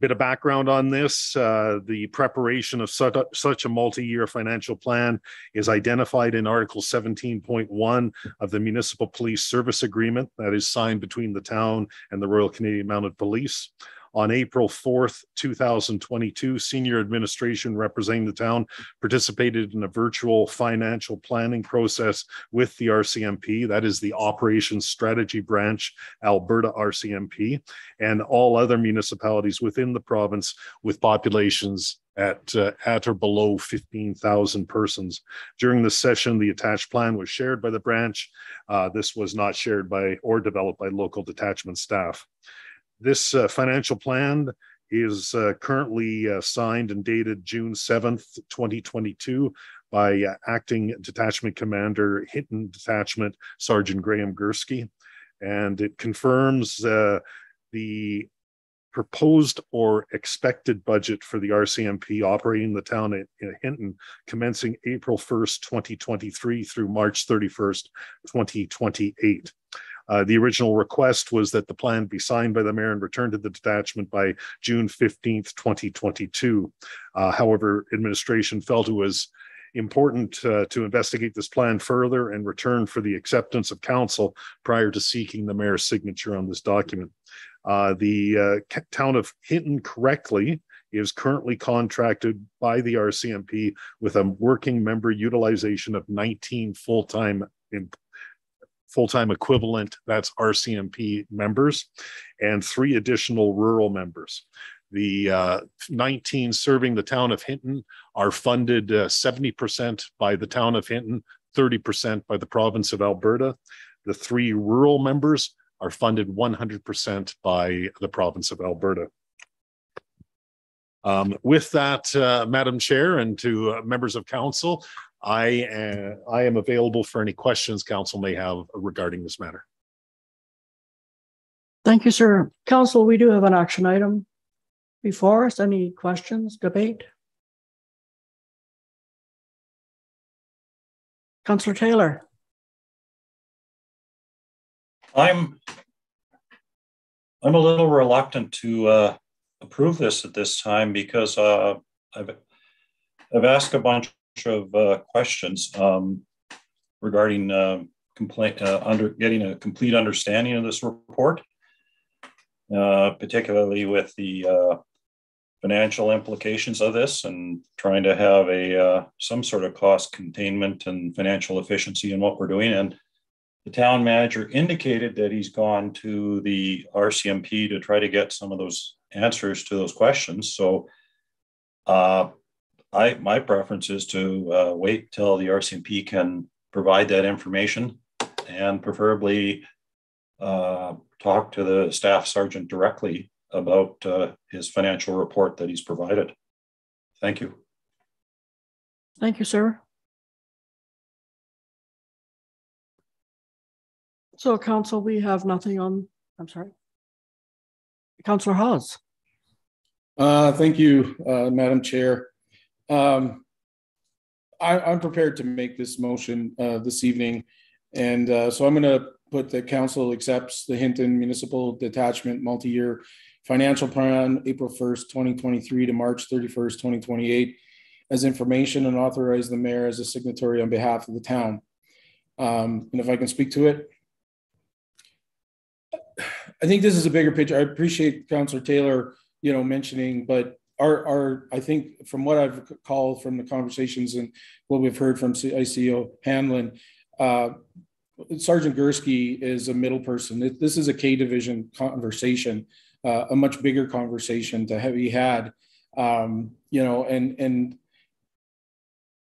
Bit of background on this, the preparation of such a multi-year financial plan is identified in Article 17.1 of the Municipal Police Service Agreement that is signed between the town and the Royal Canadian Mounted Police. On April 4th, 2022, senior administration representing the town participated in a virtual financial planning process with the RCMP. That is the Operations Strategy Branch, Alberta RCMP, and all other municipalities within the province with populations at or below 15,000 persons. During the session, the attached plan was shared by the branch. This was not shared by or developed by local detachment staff. This financial plan is currently signed and dated June 7th, 2022 by Acting Detachment Commander Hinton Detachment, Sergeant Graham Gursky. And it confirms the proposed or expected budget for the RCMP operating the town in Hinton commencing April 1st, 2023 through March 31st, 2028. The original request was that the plan be signed by the mayor and returned to the detachment by June 15th, 2022. However, administration felt it was important to investigate this plan further and return for the acceptance of council prior to seeking the mayor's signature on this document. The town of Hinton correctly is currently contracted by the RCMP with a working member utilization of 19 full-time equivalent, that's RCMP members, and 3 additional rural members. The 19 serving the town of Hinton are funded 70% by the town of Hinton, 30% by the province of Alberta. The 3 rural members are funded 100% by the province of Alberta. With that, Madam Chair, and to members of council, I am available for any questions council may have regarding this matter. Thank you, sir. Council, we do have an action item before us. Any questions, debate? Councillor Taylor. I'm a little reluctant to approve this at this time because I've asked a bunch of questions regarding getting a complete understanding of this report, particularly with the financial implications of this and trying to have a some sort of cost containment and financial efficiency in what we're doing. And the town manager indicated that he's gone to the RCMP to try to get some of those answers to those questions. So my preference is to wait till the RCMP can provide that information and preferably talk to the staff sergeant directly about his financial report that he's provided. Thank you. Thank you, sir. So, council, we have nothing on, I'm sorry, Councillor Hawes. Thank you, Madam Chair. I'm prepared to make this motion this evening. And so I'm going to put the council accepts the Hinton Municipal Detachment multi-year financial plan, April 1st, 2023 to March 31st, 2028 as information and authorize the mayor as a signatory on behalf of the town. And if I can speak to it, I think this is a bigger picture. I appreciate Councillor Taylor, you know, mentioning, but our I think from what I've called from the conversations and what we've heard from ICO Hanlon, Sergeant Gursky is a middle person. This is a K division conversation, a much bigger conversation to have he had, you know, and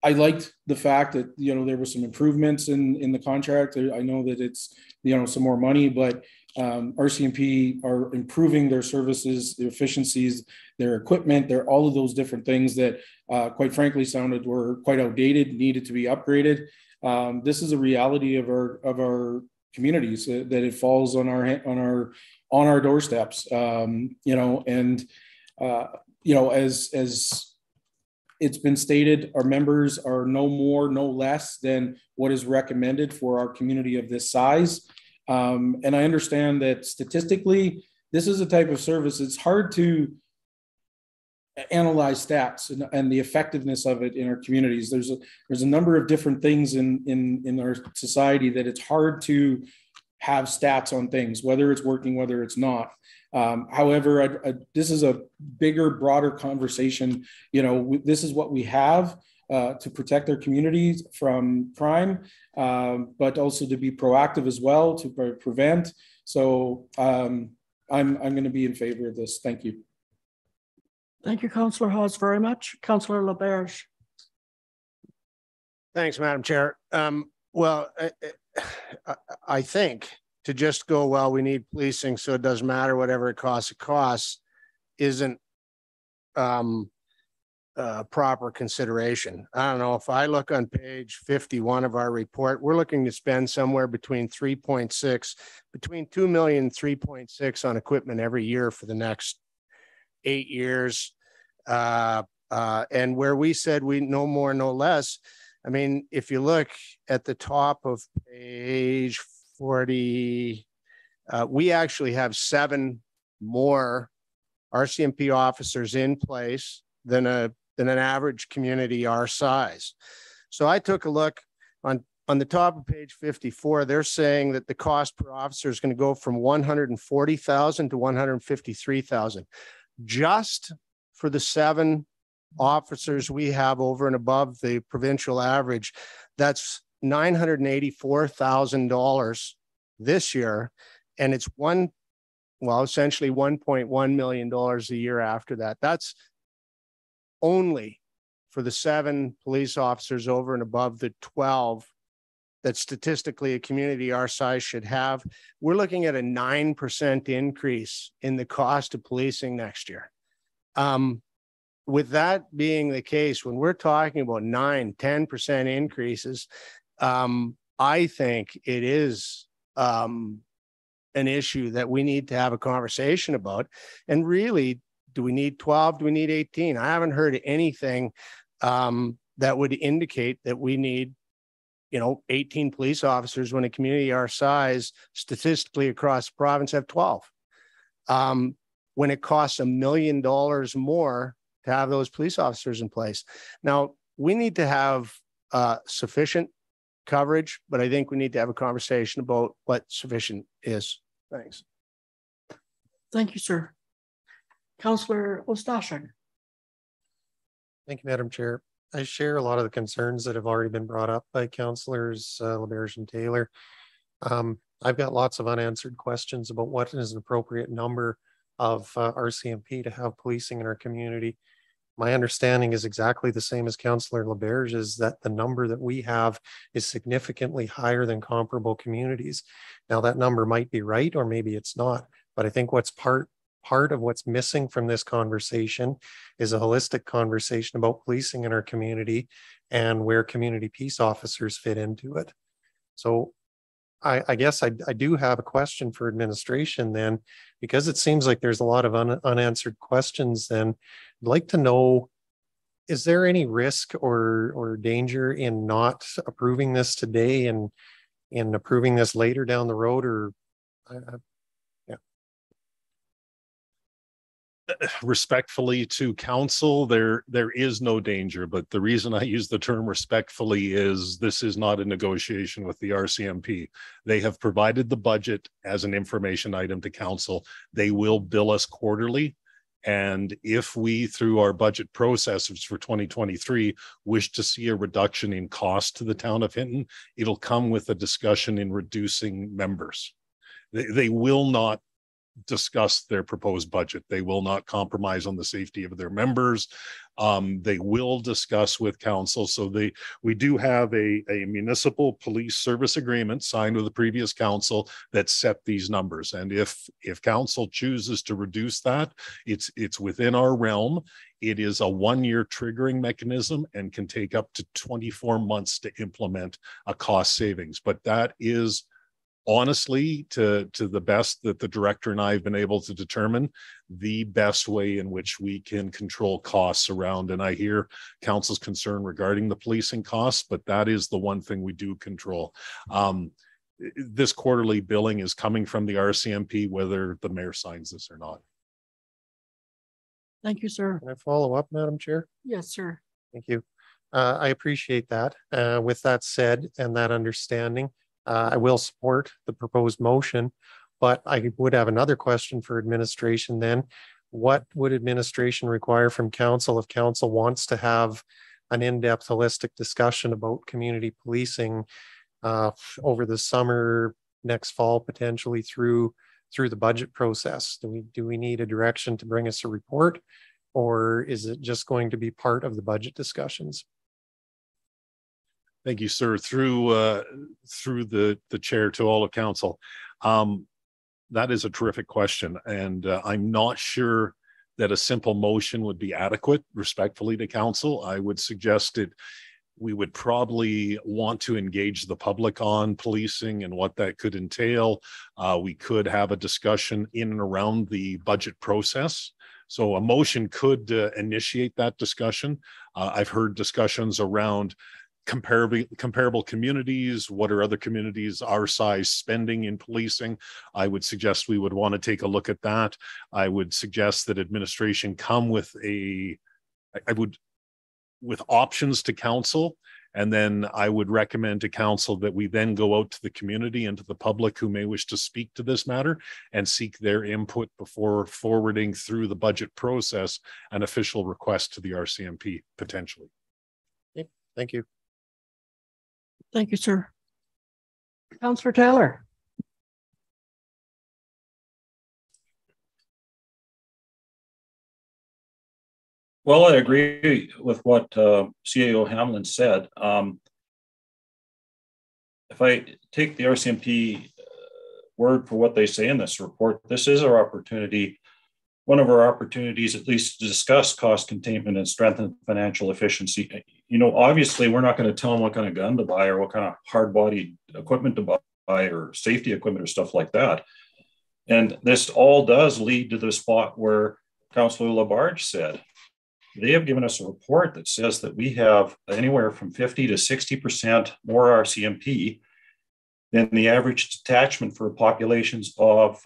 I liked the fact that, you know, there were some improvements in the contract. I know that it's, you know, some more money, but RCMP are improving their services, their efficiencies, their equipment, their all of those different things that quite frankly sounded were quite outdated, needed to be upgraded. This is a reality of our communities that it falls on our doorsteps, you know, and you know, as it's been stated, our members are no more, no less than what is recommended for our community of this size. And I understand that statistically, this is a type of service. It's hard to analyze stats and the effectiveness of it in our communities. There's a number of different things in our society that it's hard to have stats on things, whether it's working, whether it's not. However, this is a bigger, broader conversation. You know, this is what we have to protect their communities from crime, but also to be proactive as well, to prevent. So I'm going to be in favor of this. Thank you. Thank you, Councillor Hawes, very much. Councillor Laberge. Thanks, Madam Chair. Well, I think to just go, well, we need policing, so it doesn't matter whatever it costs, isn't proper consideration. I don't know, if I look on page 51 of our report, we're looking to spend somewhere between 2 million and 3.6 on equipment every year for the next 8 years. And where we said we no more, no less, I mean, if you look at the top of page 40, we actually have 7 more RCMP officers in place than an average community our size. So I took a look on the top of page 54. They're saying that the cost per officer is going to go from $140,000 to $153,000, just for the 7 officers we have over and above the provincial average. That's $984,000 this year, and it's essentially $1.1 million a year after that. That's only for the 7 police officers over and above the 12 that statistically a community our size should have. We're looking at a 9% increase in the cost of policing next year. With that being the case, when we're talking about 9, 10% increases, I think it is an issue that we need to have a conversation about. And really, do we need 12? Do we need 18? I haven't heard anything that would indicate that we need, 18 police officers when a community our size statistically across the province have 12. When it costs $1 million more to have those police officers in place. Now, we need to have sufficient coverage, but I think we need to have a conversation about what sufficient is. Thanks. Thank you, sir. Councillor Ostashek. Thank you, Madam Chair. I share a lot of the concerns that have already been brought up by Councillors Laberge and Taylor. I've got lots of unanswered questions about what is an appropriate number of RCMP to have policing in our community. My understanding is exactly the same as Councillor Laberge, is that the number that we have is significantly higher than comparable communities. Now, that number might be right, or maybe it's not, but I think what's part of what's missing from this conversation is a holistic conversation about policing in our community and where community peace officers fit into it. So I guess I do have a question for administration then, because it seems like there's a lot of unanswered questions then. I'd like to know, is there any risk or danger in not approving this today and in approving this later down the road? Or Respectfully to council, there is no danger, but the reason I use the term respectfully is this is not a negotiation with the RCMP. They have provided the budget as an information item to council. They will bill us quarterly, and if we, through our budget processes for 2023, wish to see a reduction in cost to the town of Hinton, it'll come with a discussion in reducing members. They will not discuss their proposed budget. They will not compromise on the safety of their members. They will discuss with council. So we do have a municipal police service agreement signed with the previous council that set these numbers. And if council chooses to reduce that, it's within our realm. It is a one-year triggering mechanism and can take up to 24 months to implement a cost savings. But that is honestly, to the best that the director and I have been able to determine, the best way in which we can control costs around. And I hear council's concern regarding the policing costs, but that is the one thing we do control. This quarterly billing is coming from the RCMP, whether the mayor signs this or not. Thank you, sir. Can I follow up, Madam Chair? Yes, sir. Thank you. I appreciate that. With that said and that understanding, I will support the proposed motion, but I would have another question for administration then. What would administration require from council if council wants to have an in-depth holistic discussion about community policing over the summer, next fall, potentially through the budget process? Do we need a direction to bring us a report, or is it just going to be part of the budget discussions? Thank you, sir. Through the chair to all of council. That is a terrific question, and I'm not sure that a simple motion would be adequate, respectfully, to council. I would suggest it. We would probably want to engage the public on policing and what that could entail. We could have a discussion in and around the budget process. So a motion could initiate that discussion. I've heard discussions around comparable communities. What are other communities our size spending in policing? I would suggest we would want to take a look at that. I would suggest that administration come with options to council, and then I would recommend to council that we then go out to the community and to the public who may wish to speak to this matter and seek their input before forwarding through the budget process an official request to the RCMP potentially. Okay. Thank you. Thank you, sir. Councillor Taylor. Well, I agree with what CAO Hamlin said. If I take the RCMP word for what they say in this report, this is our opportunity, one of our opportunities at least, to discuss cost containment and strengthen financial efficiency. You know, obviously, we're not going to tell them what kind of gun to buy or what kind of hard-body equipment to buy or safety equipment or stuff like that. And this all does lead to the spot where Councillor Labarge said, they have given us a report that says that we have anywhere from 50 to 60% more RCMP than the average detachment for populations of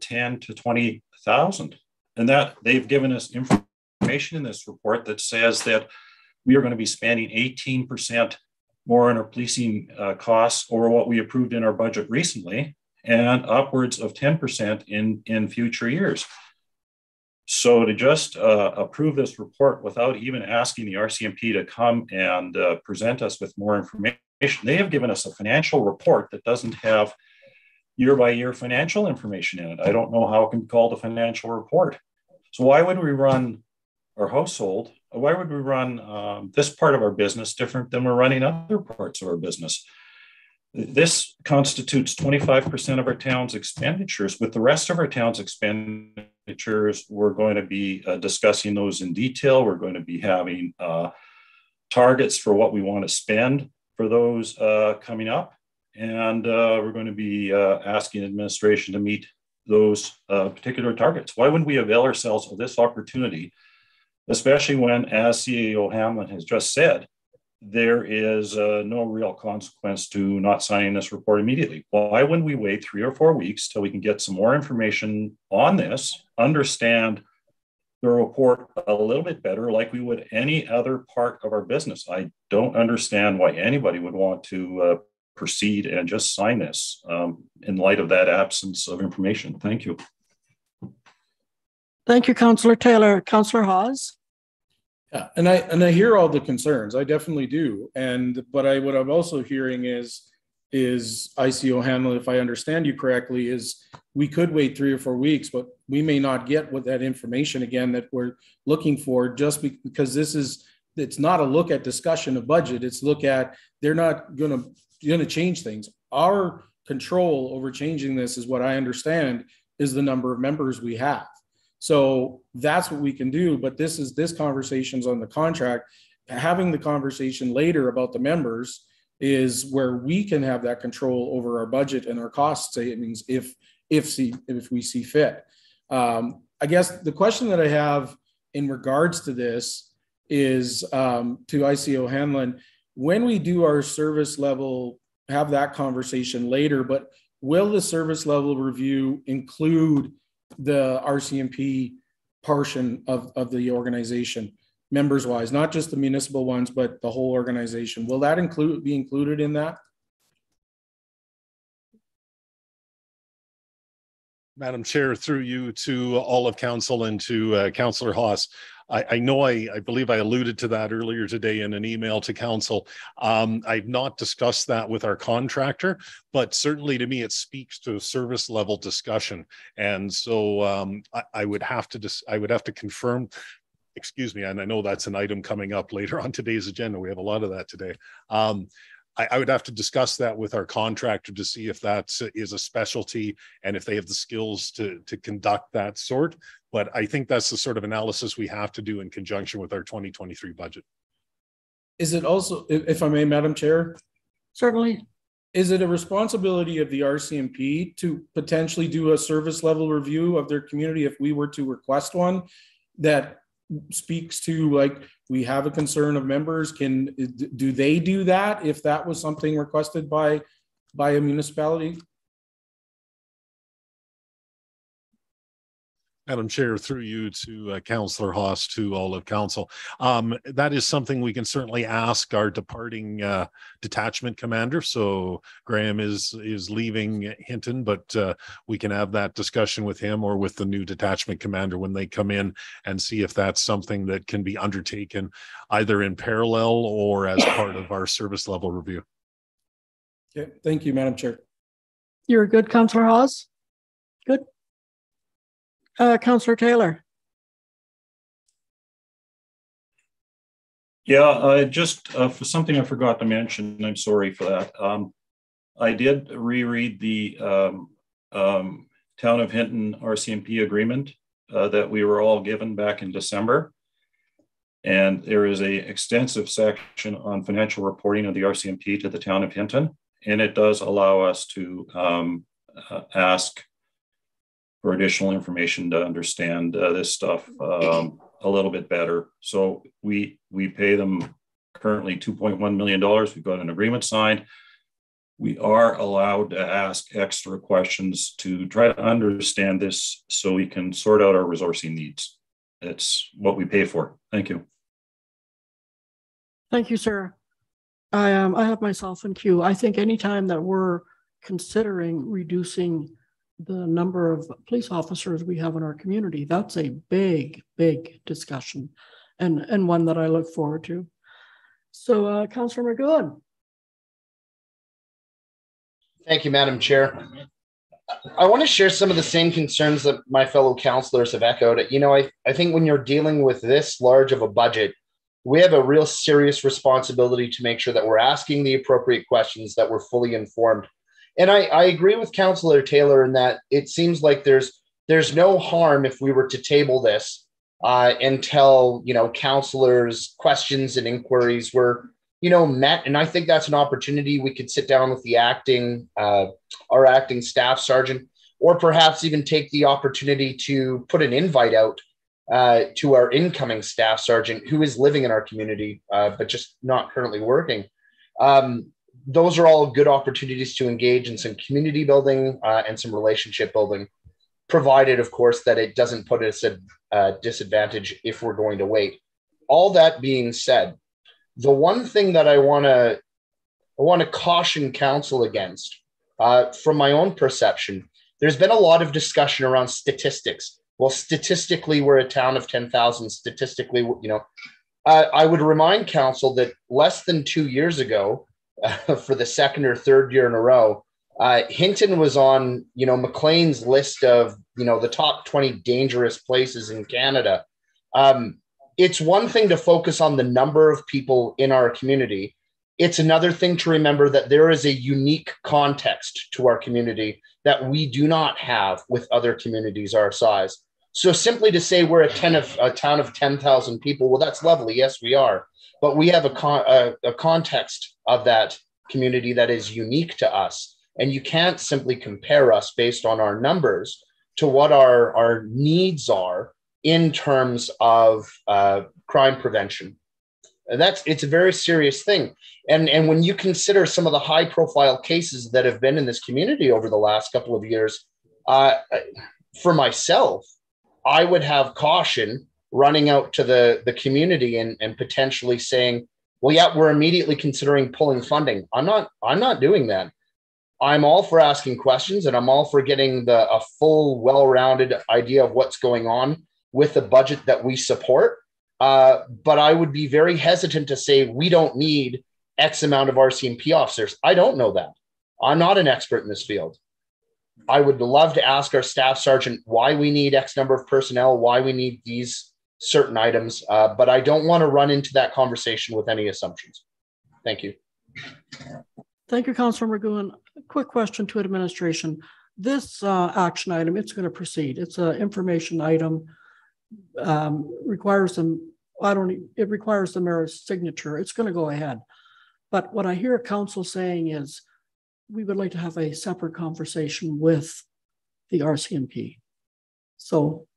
10 to 20,000. And that they've given us information in this report that says that we are going to be spending 18% more on our policing costs over what we approved in our budget recently, and upwards of 10% in future years. So to just approve this report without even asking the RCMP to come and present us with more information, they have given us a financial report that doesn't have year-by-year financial information in it. I don't know how it can be called a financial report. So why would we run our household? Why would we run this part of our business different than we're running other parts of our business? This constitutes 25% of our town's expenditures. With the rest of our town's expenditures, we're going to be discussing those in detail. We're going to be having targets for what we want to spend for those coming up. And we're going to be asking administration to meet those particular targets. Why wouldn't we avail ourselves of this opportunity, especially when, as CAO Hamlin has just said, there is no real consequence to not signing this report immediately. Why wouldn't we wait 3 or 4 weeks till we can get some more information on this, understand the report a little bit better, like we would any other part of our business? I don't understand why anybody would want to proceed and just sign this in light of that absence of information. Thank you. Thank you, Councillor Taylor. Councillor Hawes. Yeah, and I hear all the concerns. I definitely do. But what I'm also hearing is ICO Hamlin, if I understand you correctly, is we could wait 3 or 4 weeks, but we may not get what that information again that we're looking for, just because it's not a look at discussion of budget. It's look at they're not going to change things. Our control over changing this is what I understand is the number of members we have. So that's what we can do. But this conversation's on the contract. Having the conversation later about the members is where we can have that control over our budget and our cost savings if we see fit. I guess the question that I have in regards to this is to ICO Hanlon, when we do our service level, have that conversation later, but will the service level review include the RCMP portion of the organization, members wise, not just the municipal ones, but the whole organization? Will that be included in that? Madam Chair, through you to all of Council and to Councillor Haas. I believe I alluded to that earlier today in an email to Council. I've not discussed that with our contractor, but certainly to me it speaks to a service level discussion. And so I would have to confirm, excuse me, and I know that's an item coming up later on today's agenda. We have a lot of that today. I would have to discuss that with our contractor to see if that is a specialty and if they have the skills to conduct that sort. But I think that's the sort of analysis we have to do in conjunction with our 2023 budget. Is it also, if I may, Madam Chair? Certainly. Is it a responsibility of the RCMP to potentially do a service level review of their community if we were to request one that speaks to, like, we have a concern of members, do they do that if that was something requested by a municipality? Madam Chair, through you to Councillor Haas, to all of Council. That is something we can certainly ask our departing detachment commander. So Graham is leaving Hinton, but we can have that discussion with him or with the new detachment commander when they come in and see if that's something that can be undertaken either in parallel or as part of our service level review. Okay, thank you, Madam Chair. You're good, Councillor Haas? Good. Councillor Taylor. Yeah, just for something I forgot to mention, I'm sorry for that. I did reread the Town of Hinton RCMP agreement that we were all given back in December. And there is an extensive section on financial reporting of the RCMP to the Town of Hinton. And it does allow us to ask for additional information to understand this stuff a little bit better. So we pay them currently $2.1 million. We've got an agreement signed. We are allowed to ask extra questions to try to understand this so we can sort out our resourcing needs. That's what we pay for. Thank you. Thank you, sir. I have myself in queue. I think anytime that we're considering reducing the number of police officers we have in our community, that's a big, big discussion, and one that I look forward to. So, Councillor McGowan. Thank you, Madam Chair. I want to share some of the same concerns that my fellow councillors have echoed. You know, I think when you're dealing with this large of a budget, we have a real serious responsibility to make sure that we're asking the appropriate questions, that we're fully informed. And I agree with Councillor Taylor in that it seems like there's no harm if we were to table this until, you know, councillors' questions and inquiries were, you know, met. And I think that's an opportunity we could sit down with the acting, our acting staff sergeant, or perhaps even take the opportunity to put an invite out to our incoming staff sergeant who is living in our community, but just not currently working. Those are all good opportunities to engage in some community building and some relationship building, provided, of course, that it doesn't put us at a disadvantage if we're going to wait. All that being said, the one thing that I want to caution council against, from my own perception, there's been a lot of discussion around statistics. Well, statistically, we're a town of 10,000. Statistically, you know, I would remind council that less than 2 years ago, for the second or third year in a row, Hinton was on, you know, McLean's list of, you know, the top 20 dangerous places in Canada. It's one thing to focus on the number of people in our community. It's another thing to remember that there is a unique context to our community that we do not have with other communities our size. So simply to say we're a town of 10,000 people, well, that's lovely. Yes, we are. But we have a context of that community that is unique to us. And you can't simply compare us based on our numbers to what our needs are in terms of crime prevention. And it's a very serious thing. And when you consider some of the high profile cases that have been in this community over the last couple of years, for myself, I would have caution running out to the community and potentially saying, well, yeah, we're immediately considering pulling funding. I'm not doing that. I'm all for asking questions, and I'm all for getting a full, well-rounded idea of what's going on with the budget that we support. But I would be very hesitant to say we don't need X amount of RCMP officers. I don't know that. I'm not an expert in this field. I would love to ask our staff sergeant why we need X number of personnel, why we need these certain items, but I don't want to run into that conversation with any assumptions. Thank you. Thank you, Councillor McGowan. A quick question to administration. This action item, it's going to proceed. It's an information item. It requires the mayor's signature. It's going to go ahead. But what I hear council saying is we would like to have a separate conversation with the RCMP. So.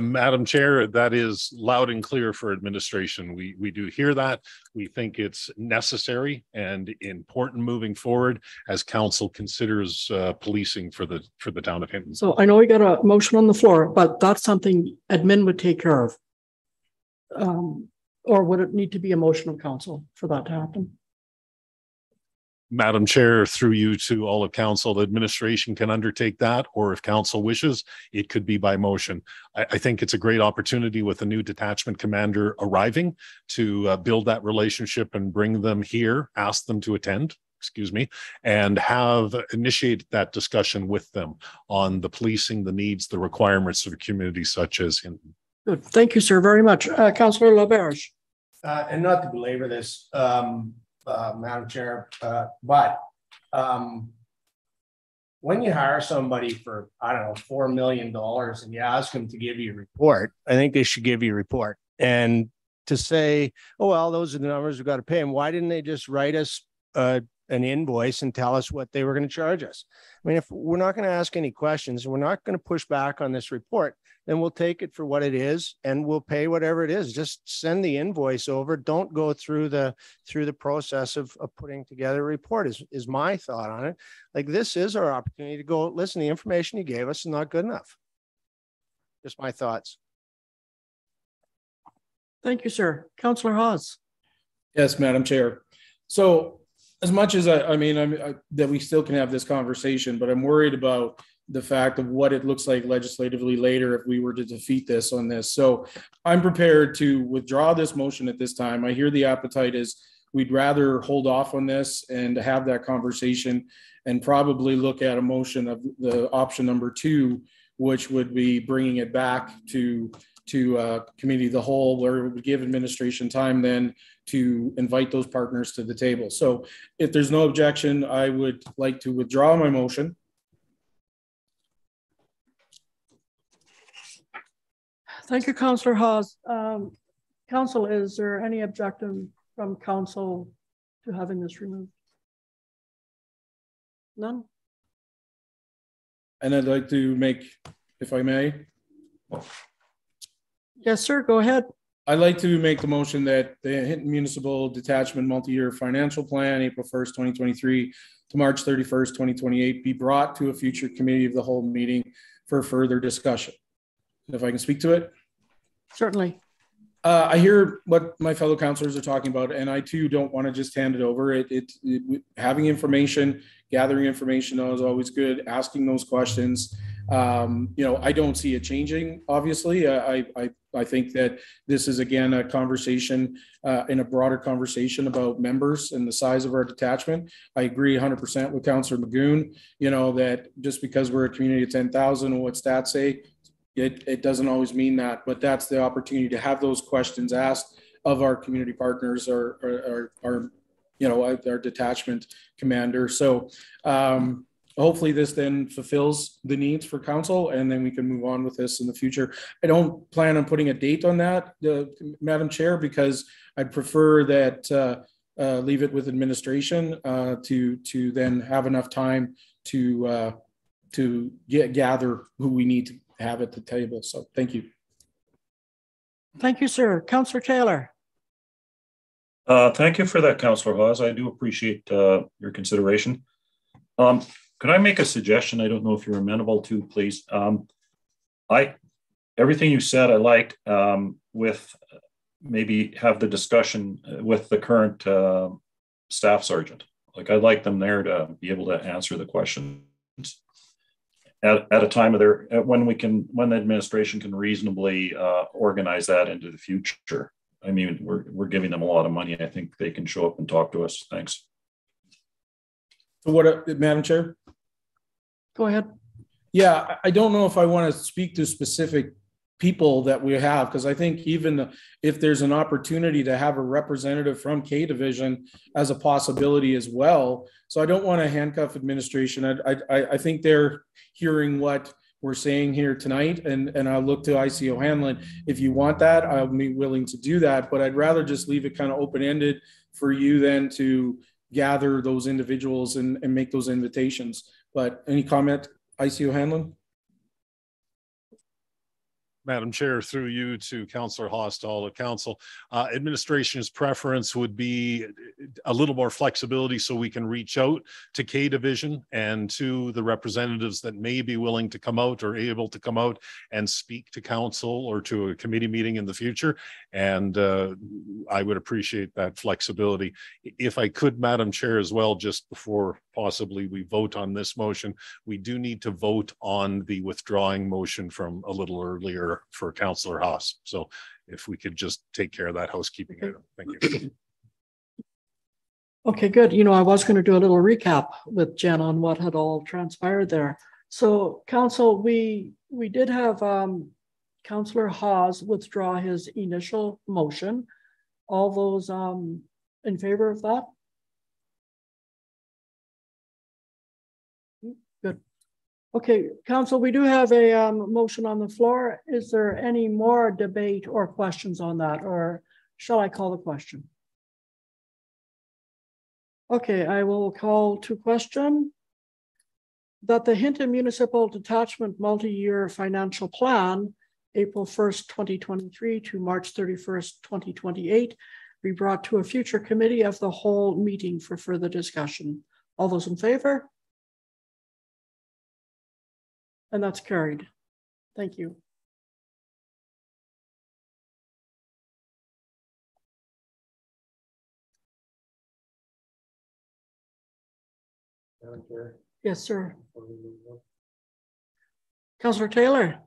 Madam Chair, that is loud and clear for administration. We do hear that. We think it's necessary and important moving forward as council considers policing for the town of Hinton. So I know we got a motion on the floor, but that's something admin would take care of. Or would it need to be a motion of council for that to happen? Madam Chair, through you to all of council, the administration can undertake that, or if council wishes, it could be by motion. I think it's a great opportunity with a new detachment commander arriving to build that relationship and bring them here, ask them to attend, excuse me, and have initiated that discussion with them on the policing, the needs, the requirements of a community such as Hinton. Good. Thank you, sir, very much. Councillor Laberge. And not to belabor this, Madam Chair, but when you hire somebody for, I don't know, $4 million and you ask them to give you a report, I think they should give you a report. And to say, oh, well, those are the numbers we've got to pay them. Why didn't they just write us an invoice and tell us what they were going to charge us? I mean, if we're not going to ask any questions, we're not going to push back on this report, then we'll take it for what it is and we'll pay whatever it is. Just send the invoice over. Don't go through the process of putting together a report is my thought on it. Like, this is our opportunity to go, listen, the information you gave us is not good enough. Just my thoughts. Thank you, sir. Councillor Hawes. Yes, Madam Chair. So as much as I mean, that we still can have this conversation, but I'm worried about the fact of what it looks like legislatively later if we were to defeat this on this. So I'm prepared to withdraw this motion at this time. I hear the appetite is we'd rather hold off on this and have that conversation and probably look at a motion of the option number 2, which would be bringing it back to committee of the whole, where it would give administration time then to invite those partners to the table. So if there's no objection, I would like to withdraw my motion. Thank you, Councillor Hawes. Council, is there any objection from council to having this removed? None? And I'd like to make, if I may. Yes, sir, go ahead. I'd like to make the motion that the Hinton Municipal Detachment Multi-Year Financial Plan, April 1st, 2023 to March 31st, 2028, be brought to a future committee of the whole meeting for further discussion. If I can speak to it. Certainly. I hear what my fellow councillors are talking about, and I too don't want to just hand it over. Having information, gathering information is always good, asking those questions. I don't see it changing, obviously. I think that this is, again, a conversation in a broader conversation about members and the size of our detachment. I agree 100% with Councillor Magoon, that just because we're a community of 10,000, what stats say, it doesn't always mean that, but that's the opportunity to have those questions asked of our community partners or our detachment commander. So hopefully this then fulfills the needs for council, and then we can move on with this in the future. I don't plan on putting a date on that, Madam Chair, because I'd prefer that leave it with administration to then have enough time to gather who we need to have at the table. So thank you. Thank you, sir. Councillor Taylor. Thank you for that, Councillor Hawes. I do appreciate your consideration. Could I make a suggestion? I don't know if you're amenable to, please. Everything you said, I liked, with maybe have the discussion with the current staff sergeant. Like, I'd like them there to be able to answer the questions at a time of their, when the administration can reasonably organize that into the future. I mean, we're giving them a lot of money. I think they can show up and talk to us. Thanks. So what, Madam Chair? Go ahead. Yeah, I don't know if I want to speak to specific people that we have, because I think even if there's an opportunity to have a representative from K Division as a possibility as well. So I don't want to handcuff administration. I think they're hearing what we're saying here tonight, and I'll look to ICO Hanlon. If you want that, I'll be willing to do that, but I'd rather just leave it kind of open-ended for you then to gather those individuals and make those invitations. But any comment, ICO Hanlon? Madam Chair, through you to Councillor Haas, to all the council, administration's preference would be a little more flexibility so we can reach out to K Division and to the representatives that may be willing to come out or able to come out and speak to council or to a committee meeting in the future. And I would appreciate that flexibility. If I could, Madam Chair, as well, just before possibly we vote on this motion, we do need to vote on the withdrawing motion from a little earlier for Councillor Haas. So if we could just take care of that housekeeping item. Thank you. Okay, good. You know, I was going to do a little recap with Jen on what had all transpired there. So council, we did have Councillor Haas withdraw his initial motion. All those in favor of that? Okay, Council, we do have a motion on the floor. Is there any more debate or questions on that, or shall I call the question? Okay, I will call to question that the Hinton Municipal Detachment Multi-Year Financial Plan, April 1st, 2023 to March 31st, 2028, be brought to a future committee of the whole meeting for further discussion. All those in favor? And that's carried. Thank you. Madam Chair. Yes, sir. Councillor Taylor.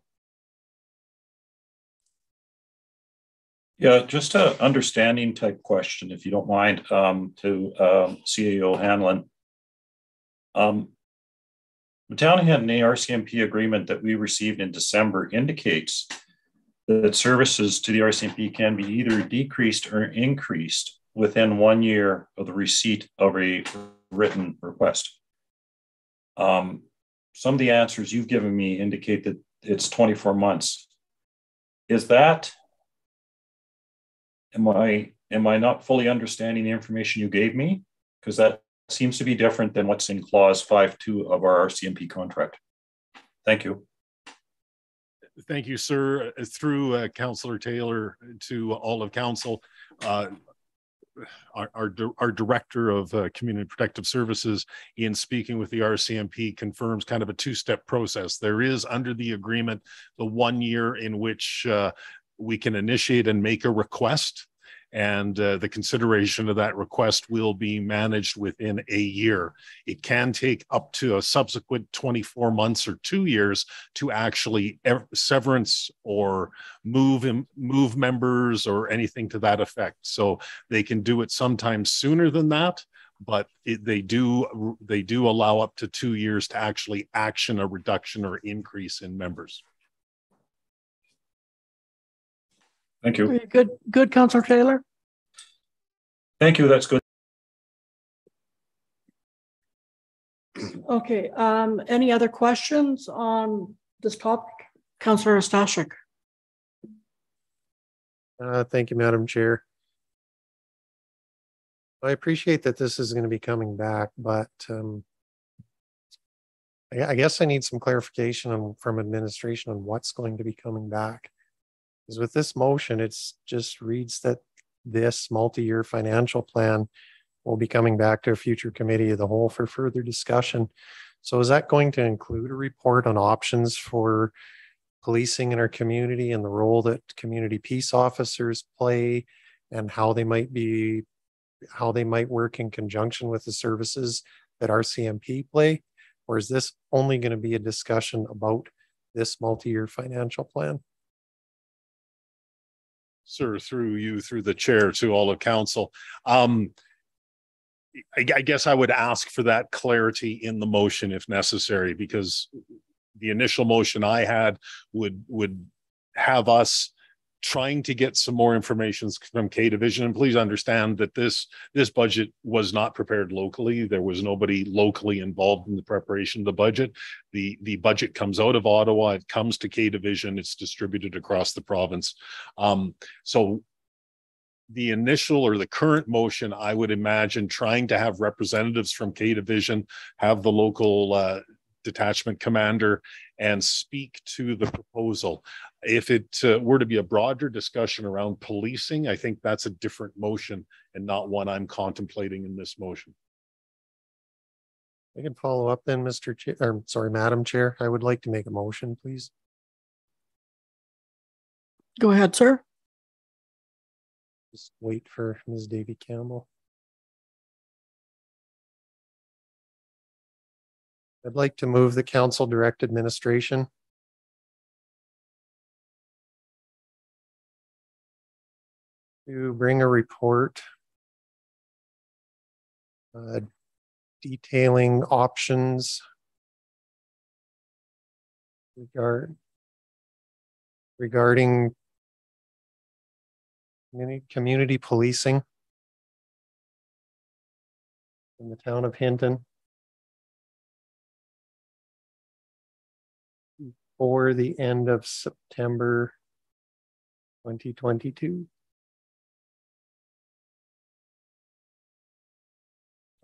Yeah, just an understanding type question, if you don't mind, to CAO Hanlon. The town of Hinton RCMP agreement that we received in December indicates that services to the RCMP can be either decreased or increased within 1 year of the receipt of a written request. Some of the answers you've given me indicate that it's 24 months. Is that, am I not fully understanding the information you gave me? Because that seems to be different than what's in clause 5.2 of our RCMP contract. Thank you. Thank you, sir. Through Councillor Taylor to all of council, our Director of Community Protective Services, in speaking with the RCMP, confirms kind of a two-step process. There is, under the agreement, the 1 year in which we can initiate and make a request, and the consideration of that request will be managed within a year. It can take up to a subsequent 24 months or 2 years to actually severance or move members or anything to that effect. So they can do it sometimes sooner than that, but they do allow up to 2 years to actually action a reduction or increase in members. Thank you. Good, Councillor Taylor. Thank you. That's good. Okay. Any other questions on this topic? Councillor Stashik. Thank you, Madam Chair. I appreciate that this is going to be coming back, but I guess I need some clarification from administration on what's going to be coming back. Because with this motion, it just reads that this multi-year financial plan will be coming back to a future committee of the whole for further discussion. So is that going to include a report on options for policing in our community and the role that community peace officers play and how they might be how they might work in conjunction with the services that RCMP play? Or is this only going to be a discussion about this multi-year financial plan? Sir, through you, through the chair, to all of council. I guess I would ask for that clarity in the motion if necessary, because the initial motion I had would have us trying to get some more information from K Division. And please understand that this budget was not prepared locally. There was nobody locally involved in the preparation of the budget. The budget comes out of Ottawa. It comes to K Division. It's distributed across the province. So the initial or the current motion, I would imagine trying to have representatives from K Division, have the local detachment commander, and speak to the proposal. If it were to be a broader discussion around policing, I think that's a different motion and not one I'm contemplating in this motion. I can follow up then, Mr. Chair, or sorry, Madam Chair. I would like to make a motion, please. Go ahead, sir. Just wait for Ms. Davy Campbell. I'd like to move the council direct administration to bring a report detailing options regarding community policing in the town of Hinton for the end of September 2022.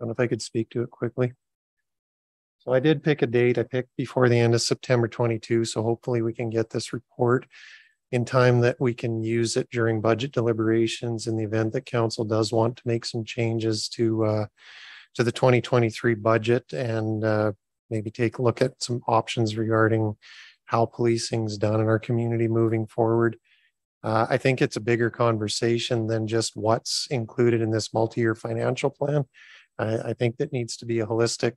I don't know if I could speak to it quickly. So I did pick a date. I picked before the end of September 22. So hopefully we can get this report in time that we can use it during budget deliberations in the event that council does want to make some changes to the 2023 budget, and maybe take a look at some options regarding how policing is done in our community moving forward. I think it's a bigger conversation than just what's included in this multi-year financial plan. I think that needs to be a holistic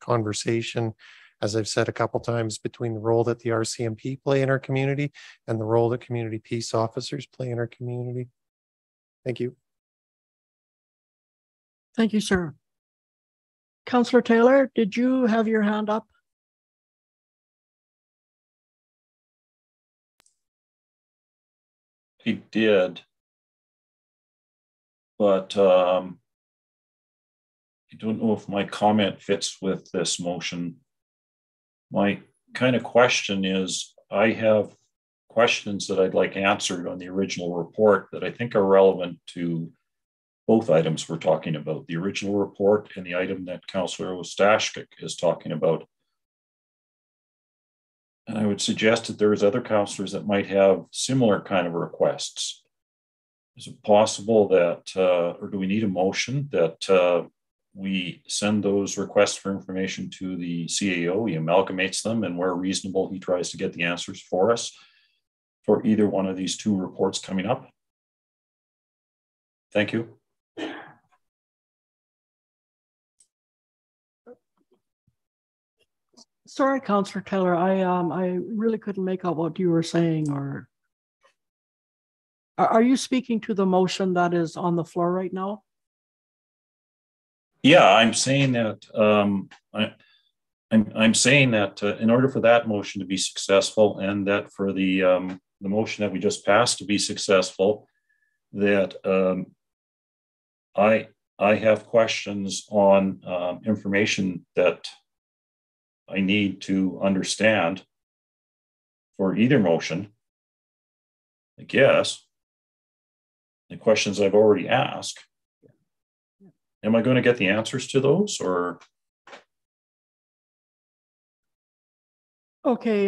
conversation, as I've said a couple times, between the role that the RCMP play in our community and the role that community peace officers play in our community. Thank you. Thank you, sir. Councillor Taylor, did you have your hand up? He did, but I don't know if my comment fits with this motion. My kind of question is, I have questions that I'd like answered on the original report that I think are relevant to both items we're talking about, the original report and the item that Councillor Ostashkik is talking about. And I would suggest that there is other councillors that might have similar kind of requests. Is it possible that, or do we need a motion that we send those requests for information to the CAO, he amalgamates them, and where reasonable, he tries to get the answers for us for either one of these two reports coming up? Thank you. Sorry, Councillor Taylor, I really couldn't make out what you were saying. Or are you speaking to the motion that is on the floor right now? Yeah, I'm saying that I'm saying that in order for that motion to be successful, and that for the motion that we just passed to be successful, that I have questions on information that I need to understand for either motion. I guess the questions I've already asked, am I going to get the answers to those, or? Okay,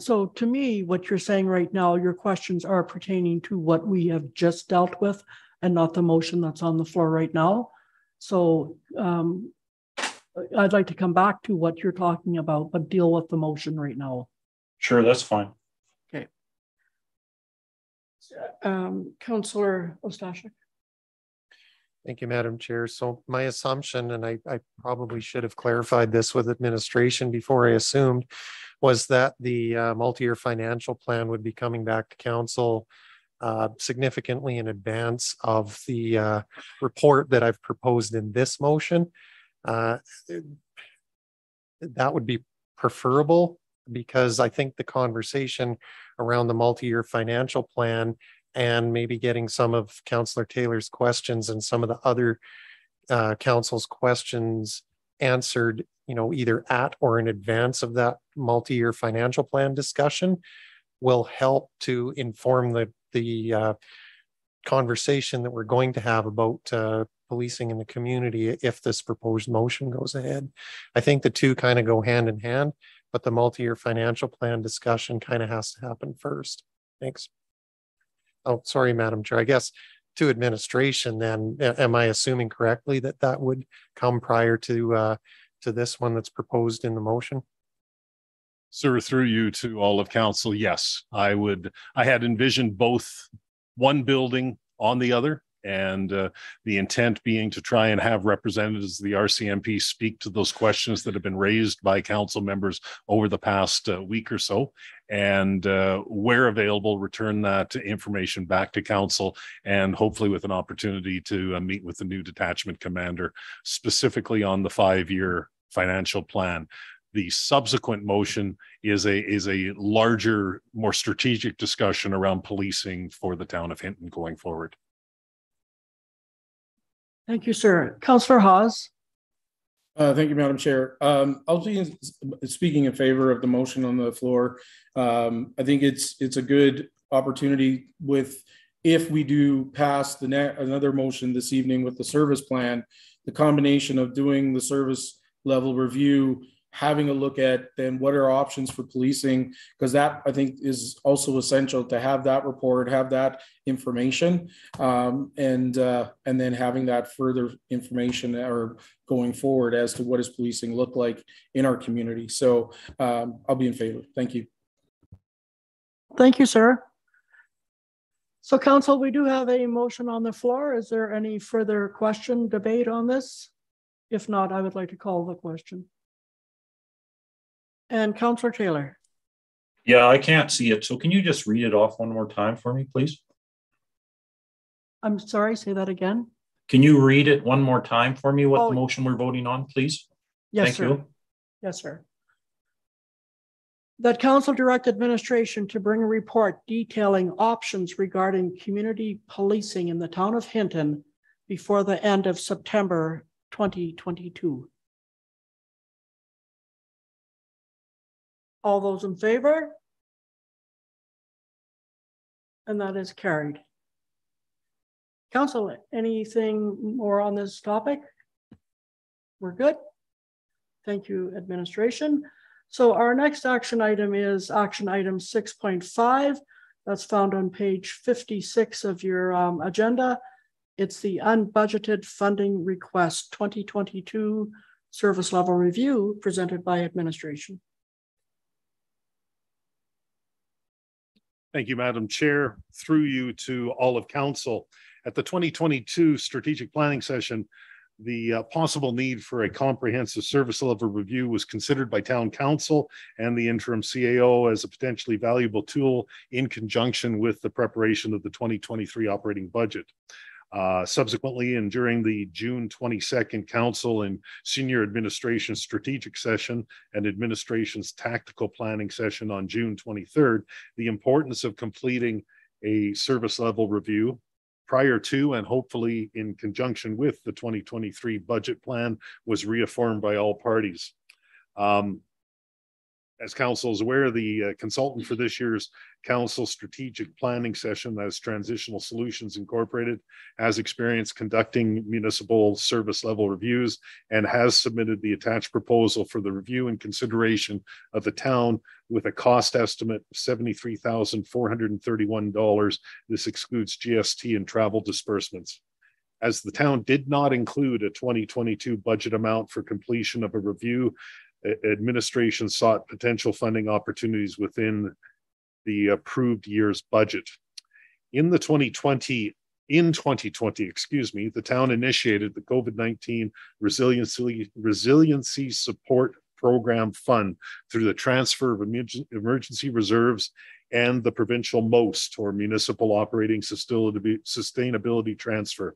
so to me, what you're saying right now, your questions are pertaining to what we have just dealt with and not the motion that's on the floor right now. So I'd like to come back to what you're talking about, but deal with the motion right now. Sure, that's fine. Okay. Councillor Ostashkik. Thank you, Madam Chair. So my assumption, and I probably should have clarified this with administration before I assumed, was that the multi-year financial plan would be coming back to council significantly in advance of the report that I've proposed in this motion. That would be preferable, because I think the conversation around the multi-year financial plan and maybe getting some of Councillor Taylor's questions and some of the other council's questions answered, you know, either at or in advance of that multi-year financial plan discussion will help to inform the conversation that we're going to have about policing in the community if this proposed motion goes ahead. I think the two kind of go hand in hand, but the multi-year financial plan discussion kind of has to happen first. Thanks. Oh, sorry, Madam Chair. I guess to administration then, am I assuming correctly that that would come prior to this one that's proposed in the motion? Sir, through you to all of council, yes. I had envisioned both, one building on the other, and the intent being to try and have representatives of the RCMP speak to those questions that have been raised by council members over the past week or so, and where available, return that information back to council, and hopefully with an opportunity to meet with the new detachment commander, specifically on the five-year financial plan. The subsequent motion is a larger, more strategic discussion around policing for the town of Hinton going forward. Thank you, sir. Councillor Hawes. Thank you, Madam Chair. I'll be speaking in favor of the motion on the floor. I think it's a good opportunity with, if we do pass another motion this evening with the service plan, the combination of doing the service level review, having a look at then what are options for policing, because that I think is also essential to have that report, have that information, and then having that further information or going forward as to what does policing look like in our community. So I'll be in favor. Thank you. Thank you, sir. So council, we do have a motion on the floor. Is there any further question, debate on this? If not, I would like to call the question. And Councillor Taylor. Yeah, I can't see it. So can you just read it off one more time for me, please? I'm sorry, say that again. Can you read it one more time for me, what the motion we're voting on, please? Yes, Thank sir. You. Yes, sir. That council direct administration to bring a report detailing options regarding community policing in the town of Hinton before the end of September 2022. All those in favor? And that is carried. Council, anything more on this topic? We're good. Thank you, administration. So our next action item is action item 6.5. That's found on page 56 of your agenda. It's the unbudgeted funding request 2022 service level review presented by administration. Thank you, Madam Chair. Through you to all of council. At the 2022 strategic planning session, the possible need for a comprehensive service level review was considered by town council and the interim CAO as a potentially valuable tool in conjunction with the preparation of the 2023 operating budget. Subsequently, and during the June 22nd Council and Senior Administration Strategic Session and Administration's Tactical Planning Session on June 23rd, the importance of completing a service level review prior to and hopefully in conjunction with the 2023 budget plan was reaffirmed by all parties. As council is aware, the consultant for this year's council strategic planning session, that is Transitional Solutions Incorporated, has experience conducting municipal service level reviews and has submitted the attached proposal for the review and consideration of the town with a cost estimate of $73,431. This excludes GST and travel disbursements. As the town did not include a 2022 budget amount for completion of a review, administration sought potential funding opportunities within the approved year's budget. In the 2020 In 2020, excuse me, the town initiated the COVID-19 Resiliency Support Program Fund through the transfer of emergency reserves and the provincial MOST, or Municipal Operating Sustainability Transfer.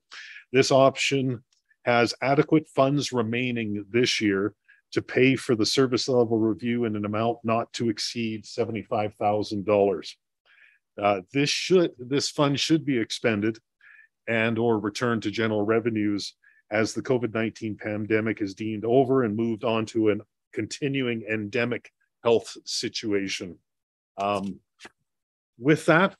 This option has adequate funds remaining this year to pay for the service level review in an amount not to exceed $75,000. This fund should be expended and or returned to general revenues as the COVID-19 pandemic is deemed over and moved on to a continuing endemic health situation. With that,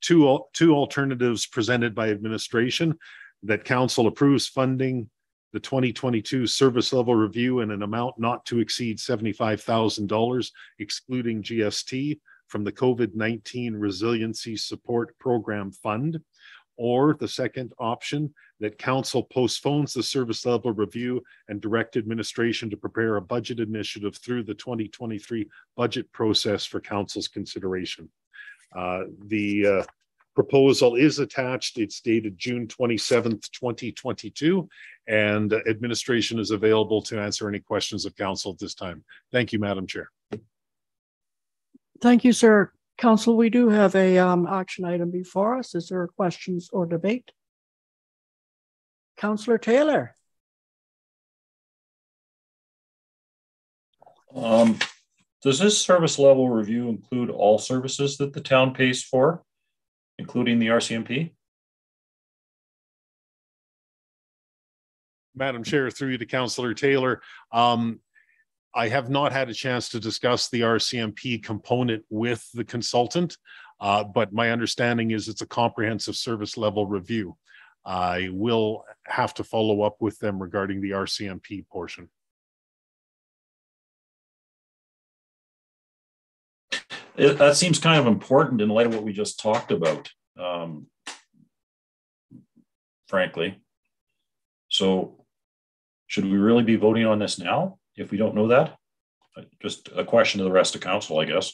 two alternatives presented by administration: that council approves funding the 2022 service level review in an amount not to exceed $75,000, excluding GST, from the COVID-19 Resiliency Support Program Fund. Or the second option, that council postpones the service level review and direct administration to prepare a budget initiative through the 2023 budget process for council's consideration. The proposal is attached. It's dated June 27th, 2022, and administration is available to answer any questions of council at this time. Thank you, Madam Chair. Thank you, sir. Council, we do have a action item before us. Is there questions or debate? Councillor Taylor. Does this service level review include all services that the town pays for, including the RCMP? Madam Chair, through you to Councillor Taylor. I have not had a chance to discuss the RCMP component with the consultant, but my understanding is it's a comprehensive service level review. I will have to follow up with them regarding the RCMP portion. That seems kind of important in light of what we just talked about, frankly. So should we really be voting on this now if we don't know that? Just a question to the rest of council, I guess.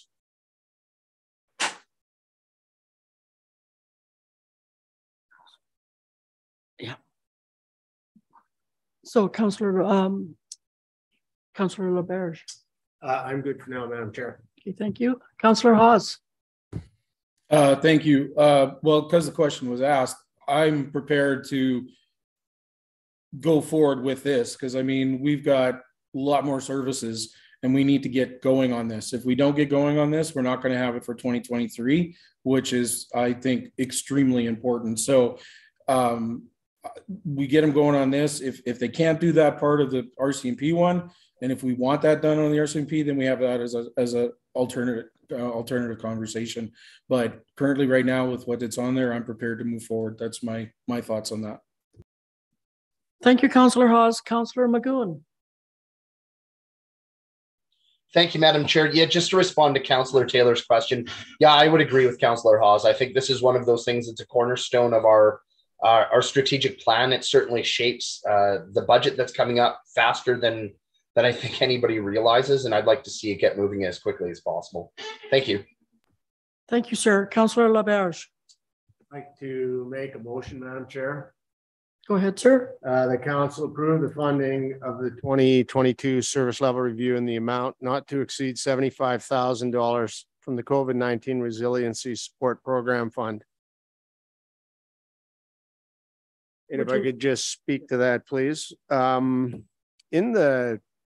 Yeah. So, Councillor Laberge. I'm good for now, Madam Chair. Okay, thank you. Councillor Haas. Thank you. Well, because the question was asked, I'm prepared to go forward with this, because I mean, we've got a lot more services and we need to get going on this. If we don't get going on this, we're not going to have it for 2023, which is, I think, extremely important. So we get them going on this. If they can't do that part of the RCMP one, and if we want that done on the RCMP, then we have that as a alternative conversation. But currently right now with what it's on there, I'm prepared to move forward. That's my thoughts on that. Thank you, Councillor Hawes. Councillor Magoon. Thank you, Madam Chair. Yeah, just to respond to Councillor Taylor's question, yeah, I would agree with Councillor Hawes. I think this is one of those things that's a cornerstone of our strategic plan. It certainly shapes the budget that's coming up faster than I think anybody realizes, and I'd like to see it get moving as quickly as possible. Thank you. Thank you, sir. Councillor Laberge. I'd like to make a motion, Madam Chair. Go ahead, sir. The council approved the funding of the 2022 service level review in the amount not to exceed $75,000 from the COVID-19 Resiliency Support Program Fund. And if I could just speak to that, please.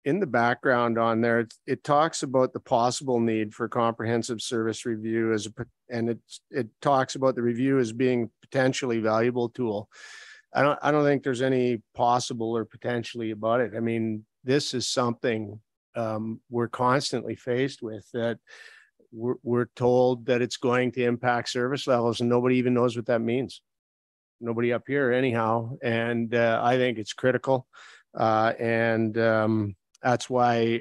In the background on there, it talks about the possible need for comprehensive service review and it talks about the review as being a potentially valuable tool. I don't think there's any possible or potentially about it. I mean, this is something we're constantly faced with, that we're told that it's going to impact service levels, and nobody even knows what that means. Nobody up here anyhow. And I think it's critical. That's why,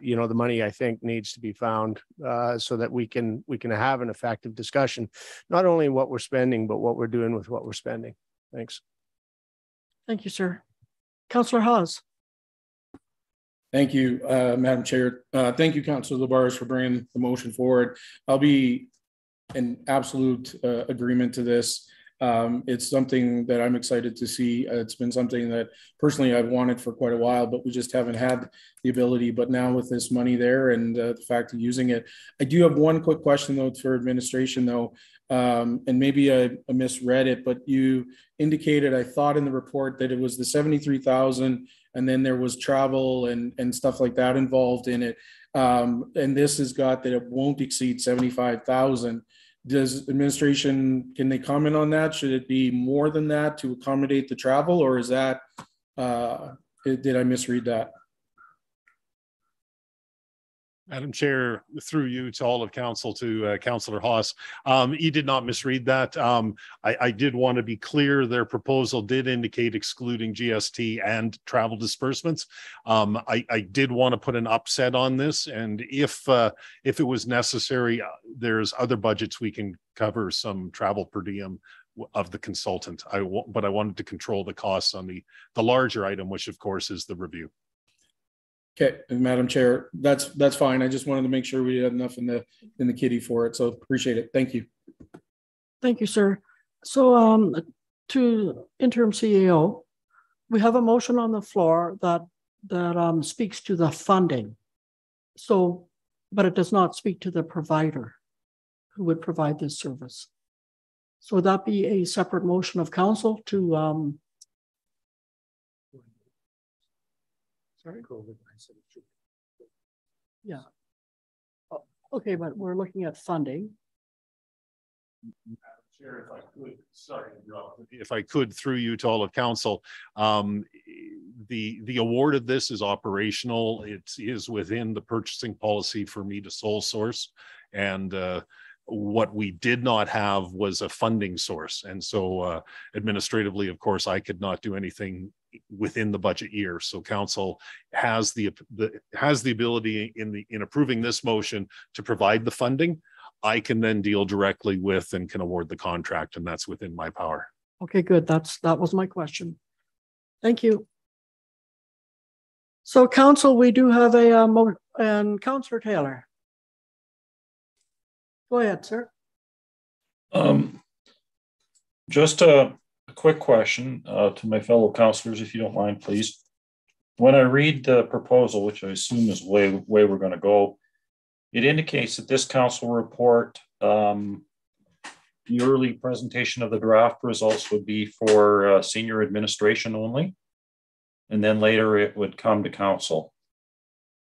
you know, the money I think needs to be found so that we can have an effective discussion, not only what we're spending, but what we're doing with what we're spending. Thanks. Thank you, sir. Councillor Haas. Thank you, Madam Chair. Thank you, Councillor Laberge, for bringing the motion forward. I'll be in absolute agreement to this. It's something that I'm excited to see. It's been something that personally I've wanted for quite a while, but we just haven't had the ability. But now with this money there and the fact of using it, I do have one quick question though for administration though, and maybe I misread it, but you indicated, I thought in the report that it was the 73,000 and then there was travel and stuff like that involved in it. And this has got that it won't exceed 75,000. Does administration, can they comment on that? Should it be more than that to accommodate the travel, or is that, did I misread that? Madam Chair, through you to all of Council, to Councillor Haas, he did not misread that. I did want to be clear, their proposal did indicate excluding GST and travel disbursements. I did want to put an upset on this, and if it was necessary, there's other budgets we can cover some travel per diem of the consultant. But I wanted to control the costs on the larger item, which of course is the review. Okay, Madam Chair, that's fine. I just wanted to make sure we had enough in the kitty for it. So appreciate it. Thank you. Thank you, sir. So to interim CEO, we have a motion on the floor that speaks to the funding. So, but it does not speak to the provider who would provide this service. So would that be a separate motion of council to? Sorry. Yeah. Oh, okay, but we're looking at funding. Chair, if I could, sorry, if I could, through you to all of Council, the award of this is operational. It is within the purchasing policy for me to sole source, and what we did not have was a funding source, and so administratively, of course, I could not do anything within the budget year. So Council has the ability in approving this motion to provide the funding. I can then deal directly with and can award the contract, and that's within my power. Okay, good. That was my question. Thank you. So Council, we do have a motion, and Councillor Taylor. Go ahead, sir. Just a quick question to my fellow councillors, if you don't mind, please. When I read the proposal, which I assume is the way we're going to go, it indicates that this council report, the early presentation of the draft results would be for senior administration only, and then later it would come to council.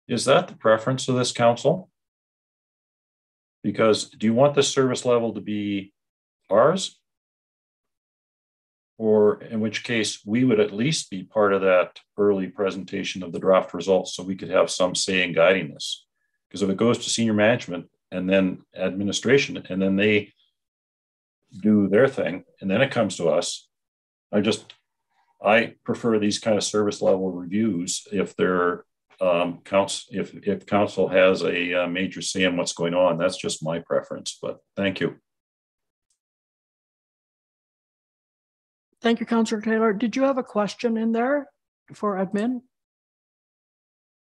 Is that the preference of this council? Because do you want the service level to be ours? Or in which case we would at least be part of that early presentation of the draft results so we could have some say in guiding this. Because if it goes to senior management and then administration and then they do their thing and then it comes to us, I prefer these kind of service level reviews if they're if council has a major say in what's going on. That's just my preference, but thank you. Thank you, Councillor Taylor. Did you have a question in there for admin?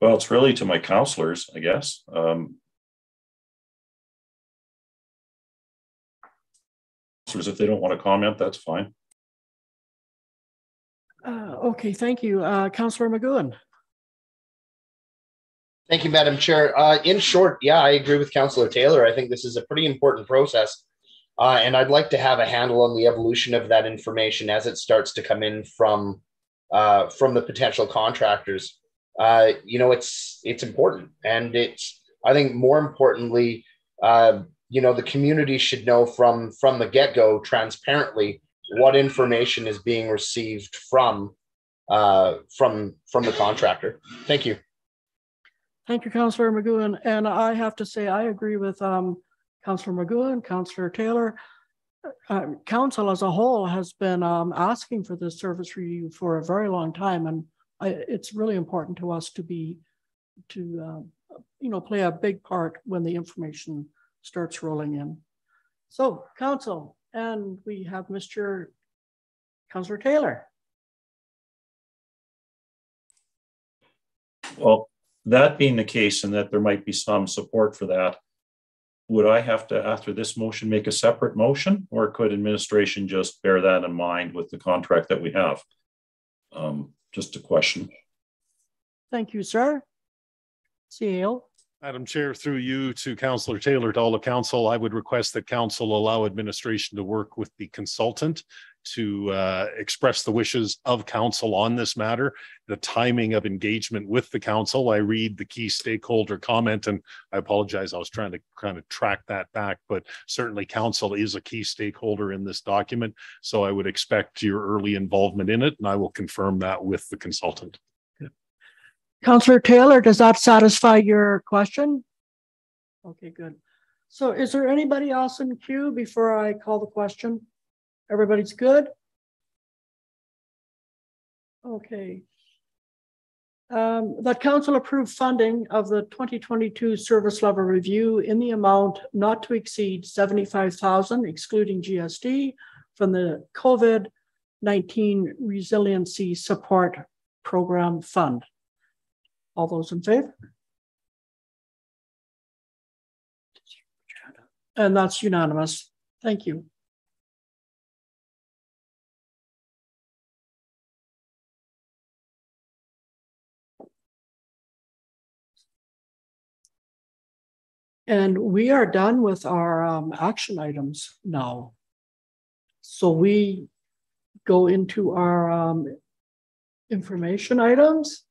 Well, it's really to my councillors, I guess. Councillors, if they don't want to comment, that's fine. Okay, thank you. Councillor McGowan. Thank you, Madam Chair. In short, yeah, I agree with Councillor Taylor. I think this is a pretty important process, and I'd like to have a handle on the evolution of that information as it starts to come in from the potential contractors. You know, it's important, and it's, I think more importantly, you know, the community should know from the get-go transparently what information is being received from the contractor. Thank you. Thank you, Councillor McGowan. And I have to say, I agree with Councillor McGowan, Councillor Taylor. Council as a whole has been asking for this service review for a very long time, and it's really important to us to you know, play a big part when the information starts rolling in. So, Council, and we have Mr. Councillor Taylor. Well, that being the case, and that there might be some support for that, Would I have to, after this motion, make a separate motion, or could administration just bear that in mind with the contract that we have? Just a question. Thank you, sir. CEO. Madam Chair, through you to Councillor Taylor, to all of Council, I would request that Council allow administration to work with the consultant to express the wishes of Council on this matter. The timing of engagement with the Council, I read the key stakeholder comment, and I apologize, I was trying to kind of track that back, but certainly Council is a key stakeholder in this document, so I would expect your early involvement in it, and I will confirm that with the consultant. Yeah. Councillor Taylor, does that satisfy your question? Okay, good. So is there anybody else in queue before I call the question? Everybody's good? Okay. That council approved funding of the 2022 service level review in the amount not to exceed $75,000, excluding GST, from the COVID-19 Resiliency Support Program Fund. All those in favor? And that's unanimous. Thank you. And we are done with our action items now. So we go into our information items.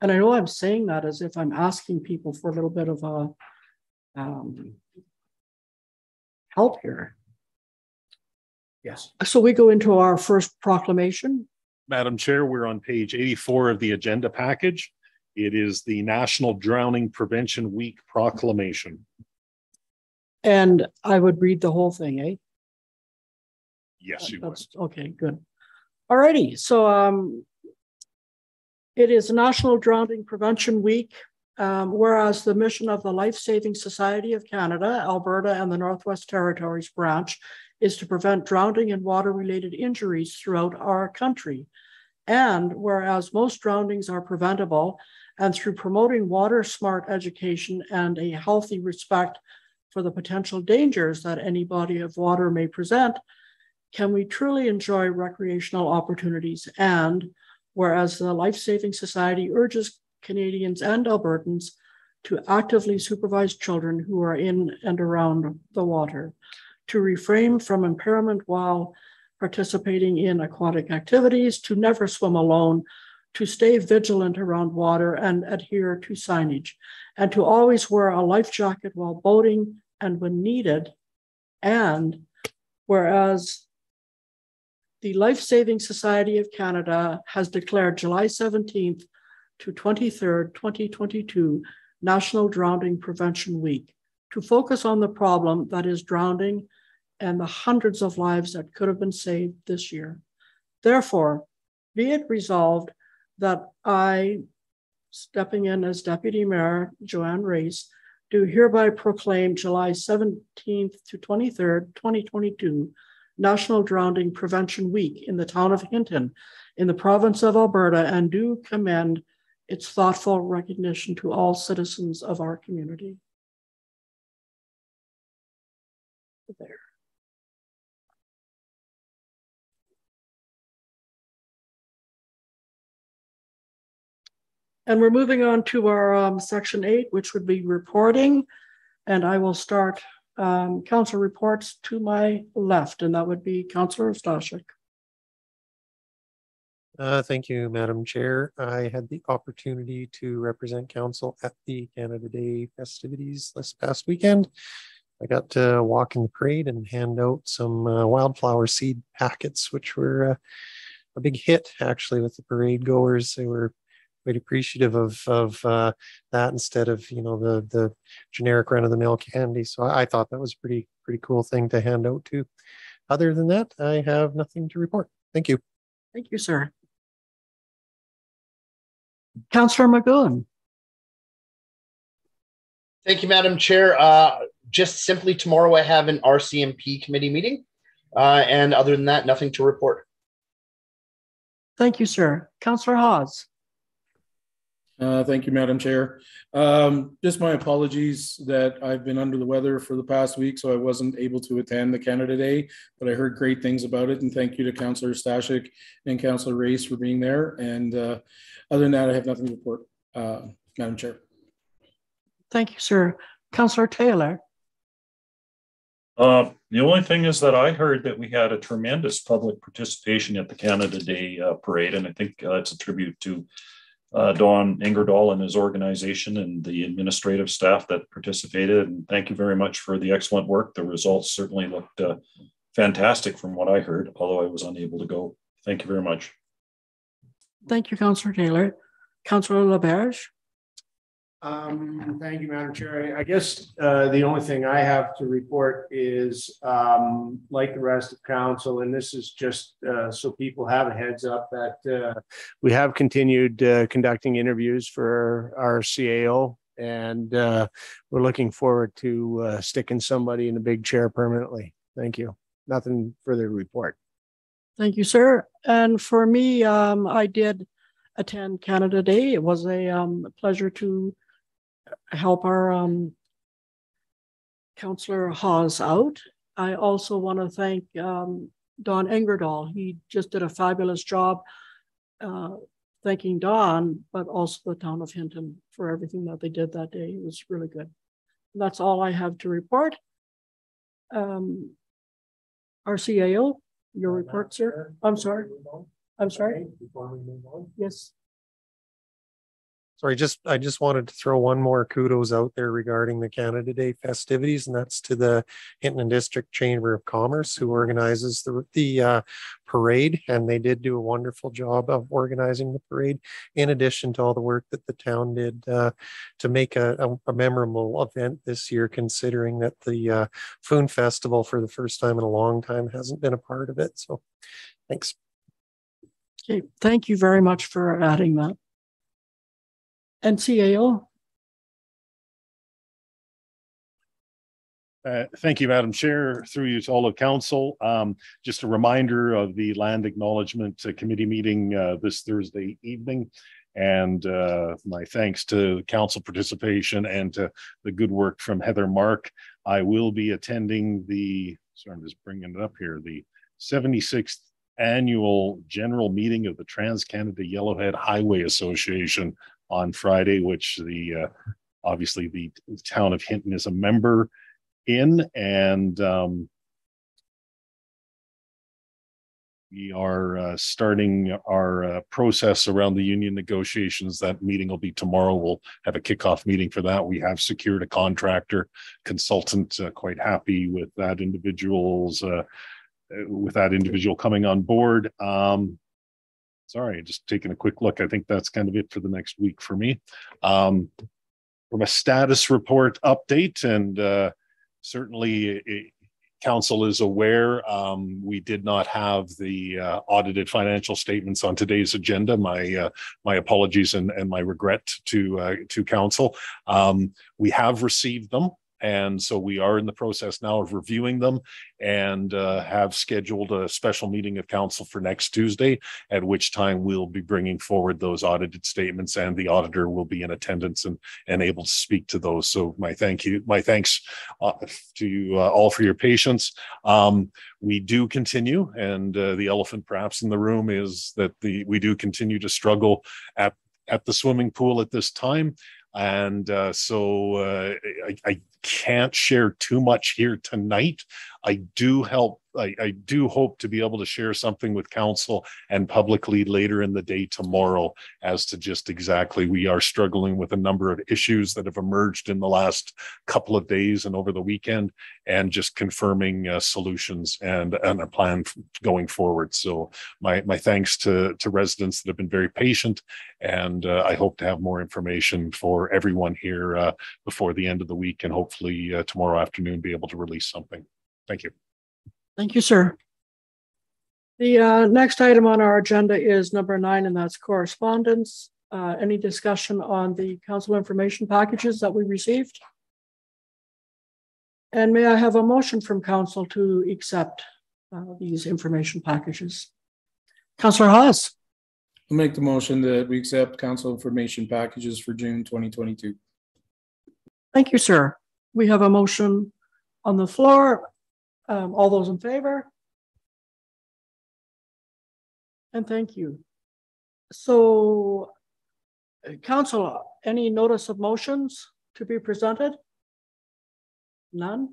And I know I'm saying that as if I'm asking people for a little bit of a help here. Yes. So we go into our first proclamation. Madam Chair, we're on page 84 of the agenda package. It is the National Drowning Prevention Week proclamation. And I would read the whole thing, eh? Yes, you would. Okay, good. All righty. So it is National Drowning Prevention Week. Whereas the mission of the Life-Saving Society of Canada, Alberta, and the Northwest Territories branch is to prevent drowning and water-related injuries throughout our country. And whereas most drownings are preventable, and through promoting water-smart education and a healthy respect for the potential dangers that any body of water may present, can we truly enjoy recreational opportunities. And whereas the Life-Saving Society urges Canadians and Albertans to actively supervise children who are in and around the water, to refrain from impairment while participating in aquatic activities, to never swim alone, to stay vigilant around water and adhere to signage, and to always wear a life jacket while boating and when needed. And whereas the Life-Saving Society of Canada has declared July 17th to 23rd, 2022, National Drowning Prevention Week, to focus on the problem that is drowning and the hundreds of lives that could have been saved this year. Therefore, be it resolved that I, stepping in as Deputy Mayor Joanne Race, do hereby proclaim July 17th to 23rd, 2022, National Drowning Prevention Week in the town of Hinton, in the province of Alberta, and do commend its thoughtful recognition to all citizens of our community. There. And we're moving on to our section 8, which would be reporting. And I will start council reports to my left, and that would be Councillor Stashik. Thank you, Madam Chair. I had the opportunity to represent Council at the Canada Day festivities this past weekend. I got to walk in the parade and hand out some wildflower seed packets, which were a big hit, actually, with the parade goers. They were quite appreciative of that instead of, you know, the generic run-of-the-mill candy. So I thought that was a pretty cool thing to hand out to. Other than that, I have nothing to report. Thank you. Thank you, sir. Councillor McGowan. Thank you, Madam Chair. Just simply tomorrow I have an RCMP committee meeting, and other than that, nothing to report. Thank you, sir. Councillor Hawes. Thank you, Madam Chair. Just my apologies that I've been under the weather for the past week, so I wasn't able to attend the Canada Day, but I heard great things about it. And thank you to Councillor Stashik and Councillor Race for being there. And other than that, I have nothing to report, Madam Chair. Thank you, sir. Councillor Taylor. The only thing is that I heard that we had a tremendous public participation at the Canada Day parade, and I think it's a tribute to Don Ingerdahl and his organization and the administrative staff that participated. And thank you very much for the excellent work. The results certainly looked fantastic from what I heard, although I was unable to go. Thank you very much. Thank you, Councillor Taylor. Councillor Laberge. Thank you, Madam Chair. I guess the only thing I have to report is, like the rest of council, and this is just so people have a heads up, that we have continued conducting interviews for our CAO, and we're looking forward to sticking somebody in the big chair permanently. Thank you. Nothing further to report. Thank you, sir. And for me, I did attend Canada Day. It was a pleasure to help our Councillor Hawes out. I also want to thank Don Ingerdahl. He just did a fabulous job thanking Don, but also the town of Hinton for everything that they did that day. It was really good. That's all I have to report. Our CAO, your report, sir. I'm sorry. Before we move on. Yes. Sorry, I just wanted to throw one more kudos out there regarding the Canada Day festivities, and that's to the Hinton District Chamber of Commerce, who organizes the parade, and they did do a wonderful job of organizing the parade, in addition to all the work that the town did to make a memorable event this year, considering that the Foon Festival, for the first time in a long time, hasn't been a part of it. So thanks. Okay, thank you very much for adding that. NCAO. Thank you, Madam Chair, through you to all of Council. Just a reminder of the Land Acknowledgement Committee meeting this Thursday evening, and my thanks to Council participation and to the good work from Heather Mark. I will be attending the, sorry, I'm just bringing it up here, the 76th annual general meeting of the Trans-Canada Yellowhead Highway Association on Friday, which the obviously the town of Hinton is a member in, and we are starting our process around the union negotiations. That meeting will be tomorrow. We'll have a kickoff meeting for that. We have secured a contractor consultant, quite happy with that individual's coming on board. Sorry, just taking a quick look. I think that's kind of it for the next week for me. From a status report update, and certainly Council is aware, we did not have the audited financial statements on today's agenda. My apologies and my regret to Council. We have received them, and so we are in the process now of reviewing them, and have scheduled a special meeting of Council for next Tuesday, at which time we'll be bringing forward those audited statements, and the auditor will be in attendance and able to speak to those. So my thanks to you all for your patience. We do continue, and the elephant perhaps in the room is that we do continue to struggle at the swimming pool at this time. And so I can't share too much here tonight. I do hope to be able to share something with Council and publicly later in the day tomorrow as to just exactly, we are struggling with a number of issues that have emerged in the last couple of days and over the weekend, and just confirming solutions and a plan going forward. So my thanks to residents that have been very patient, and I hope to have more information for everyone here before the end of the week, and hopefully tomorrow afternoon be able to release something. Thank you. Thank you, sir. The next item on our agenda is number 9, and that's correspondence. Any discussion on the council information packages that we received? And may I have a motion from council to accept these information packages? Councillor Haas. Make the motion that we accept council information packages for June 2022. Thank you, sir. We have a motion on the floor. All those in favor? And thank you. So, council, any notice of motions to be presented? None.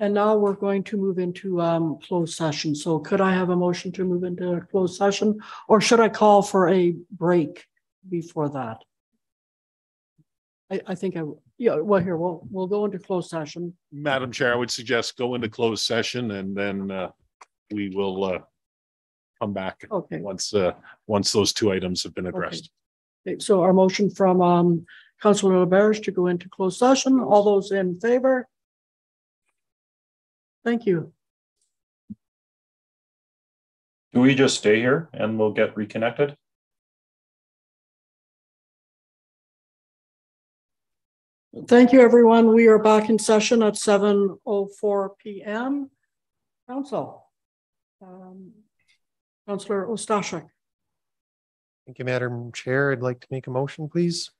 And now we're going to move into closed session. So could I have a motion to move into closed session, or should I call for a break before that? I think I will. Yeah, well, here, we'll go into closed session. Madam Chair, I would suggest go into closed session, and then we will come back once those two items have been addressed. Okay. So our motion from Councillor Lebrecht to go into closed session. All those in favor? Thank you. Do we just stay here and we'll get reconnected? Thank you, everyone. We are back in session at 7:04 p.m. Council, Councillor Ostashek. Thank you, Madam Chair. I'd like to make a motion, please.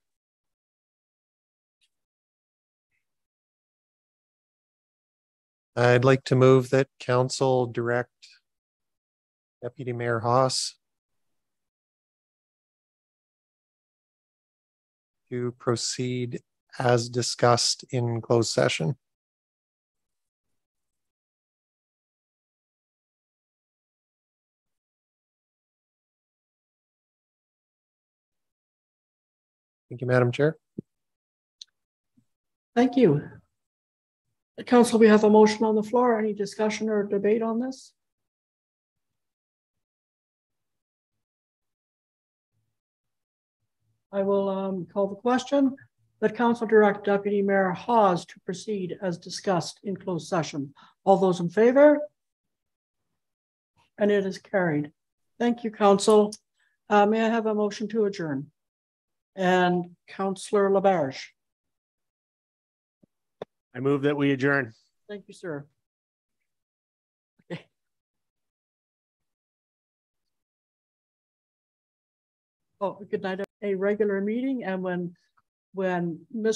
I'd like to move that council direct Deputy Mayor Haas to proceed as discussed in closed session. Thank you, Madam Chair. Thank you. Council, we have a motion on the floor. Any discussion or debate on this? I will call the question that council direct Deputy Mayor Haas to proceed as discussed in closed session. All those in favor? And it is carried. Thank you, council. May I have a motion to adjourn? And Councillor Laberge. I move that we adjourn. Thank you, sir. Okay. Oh, good night. A regular meeting, and when Mr.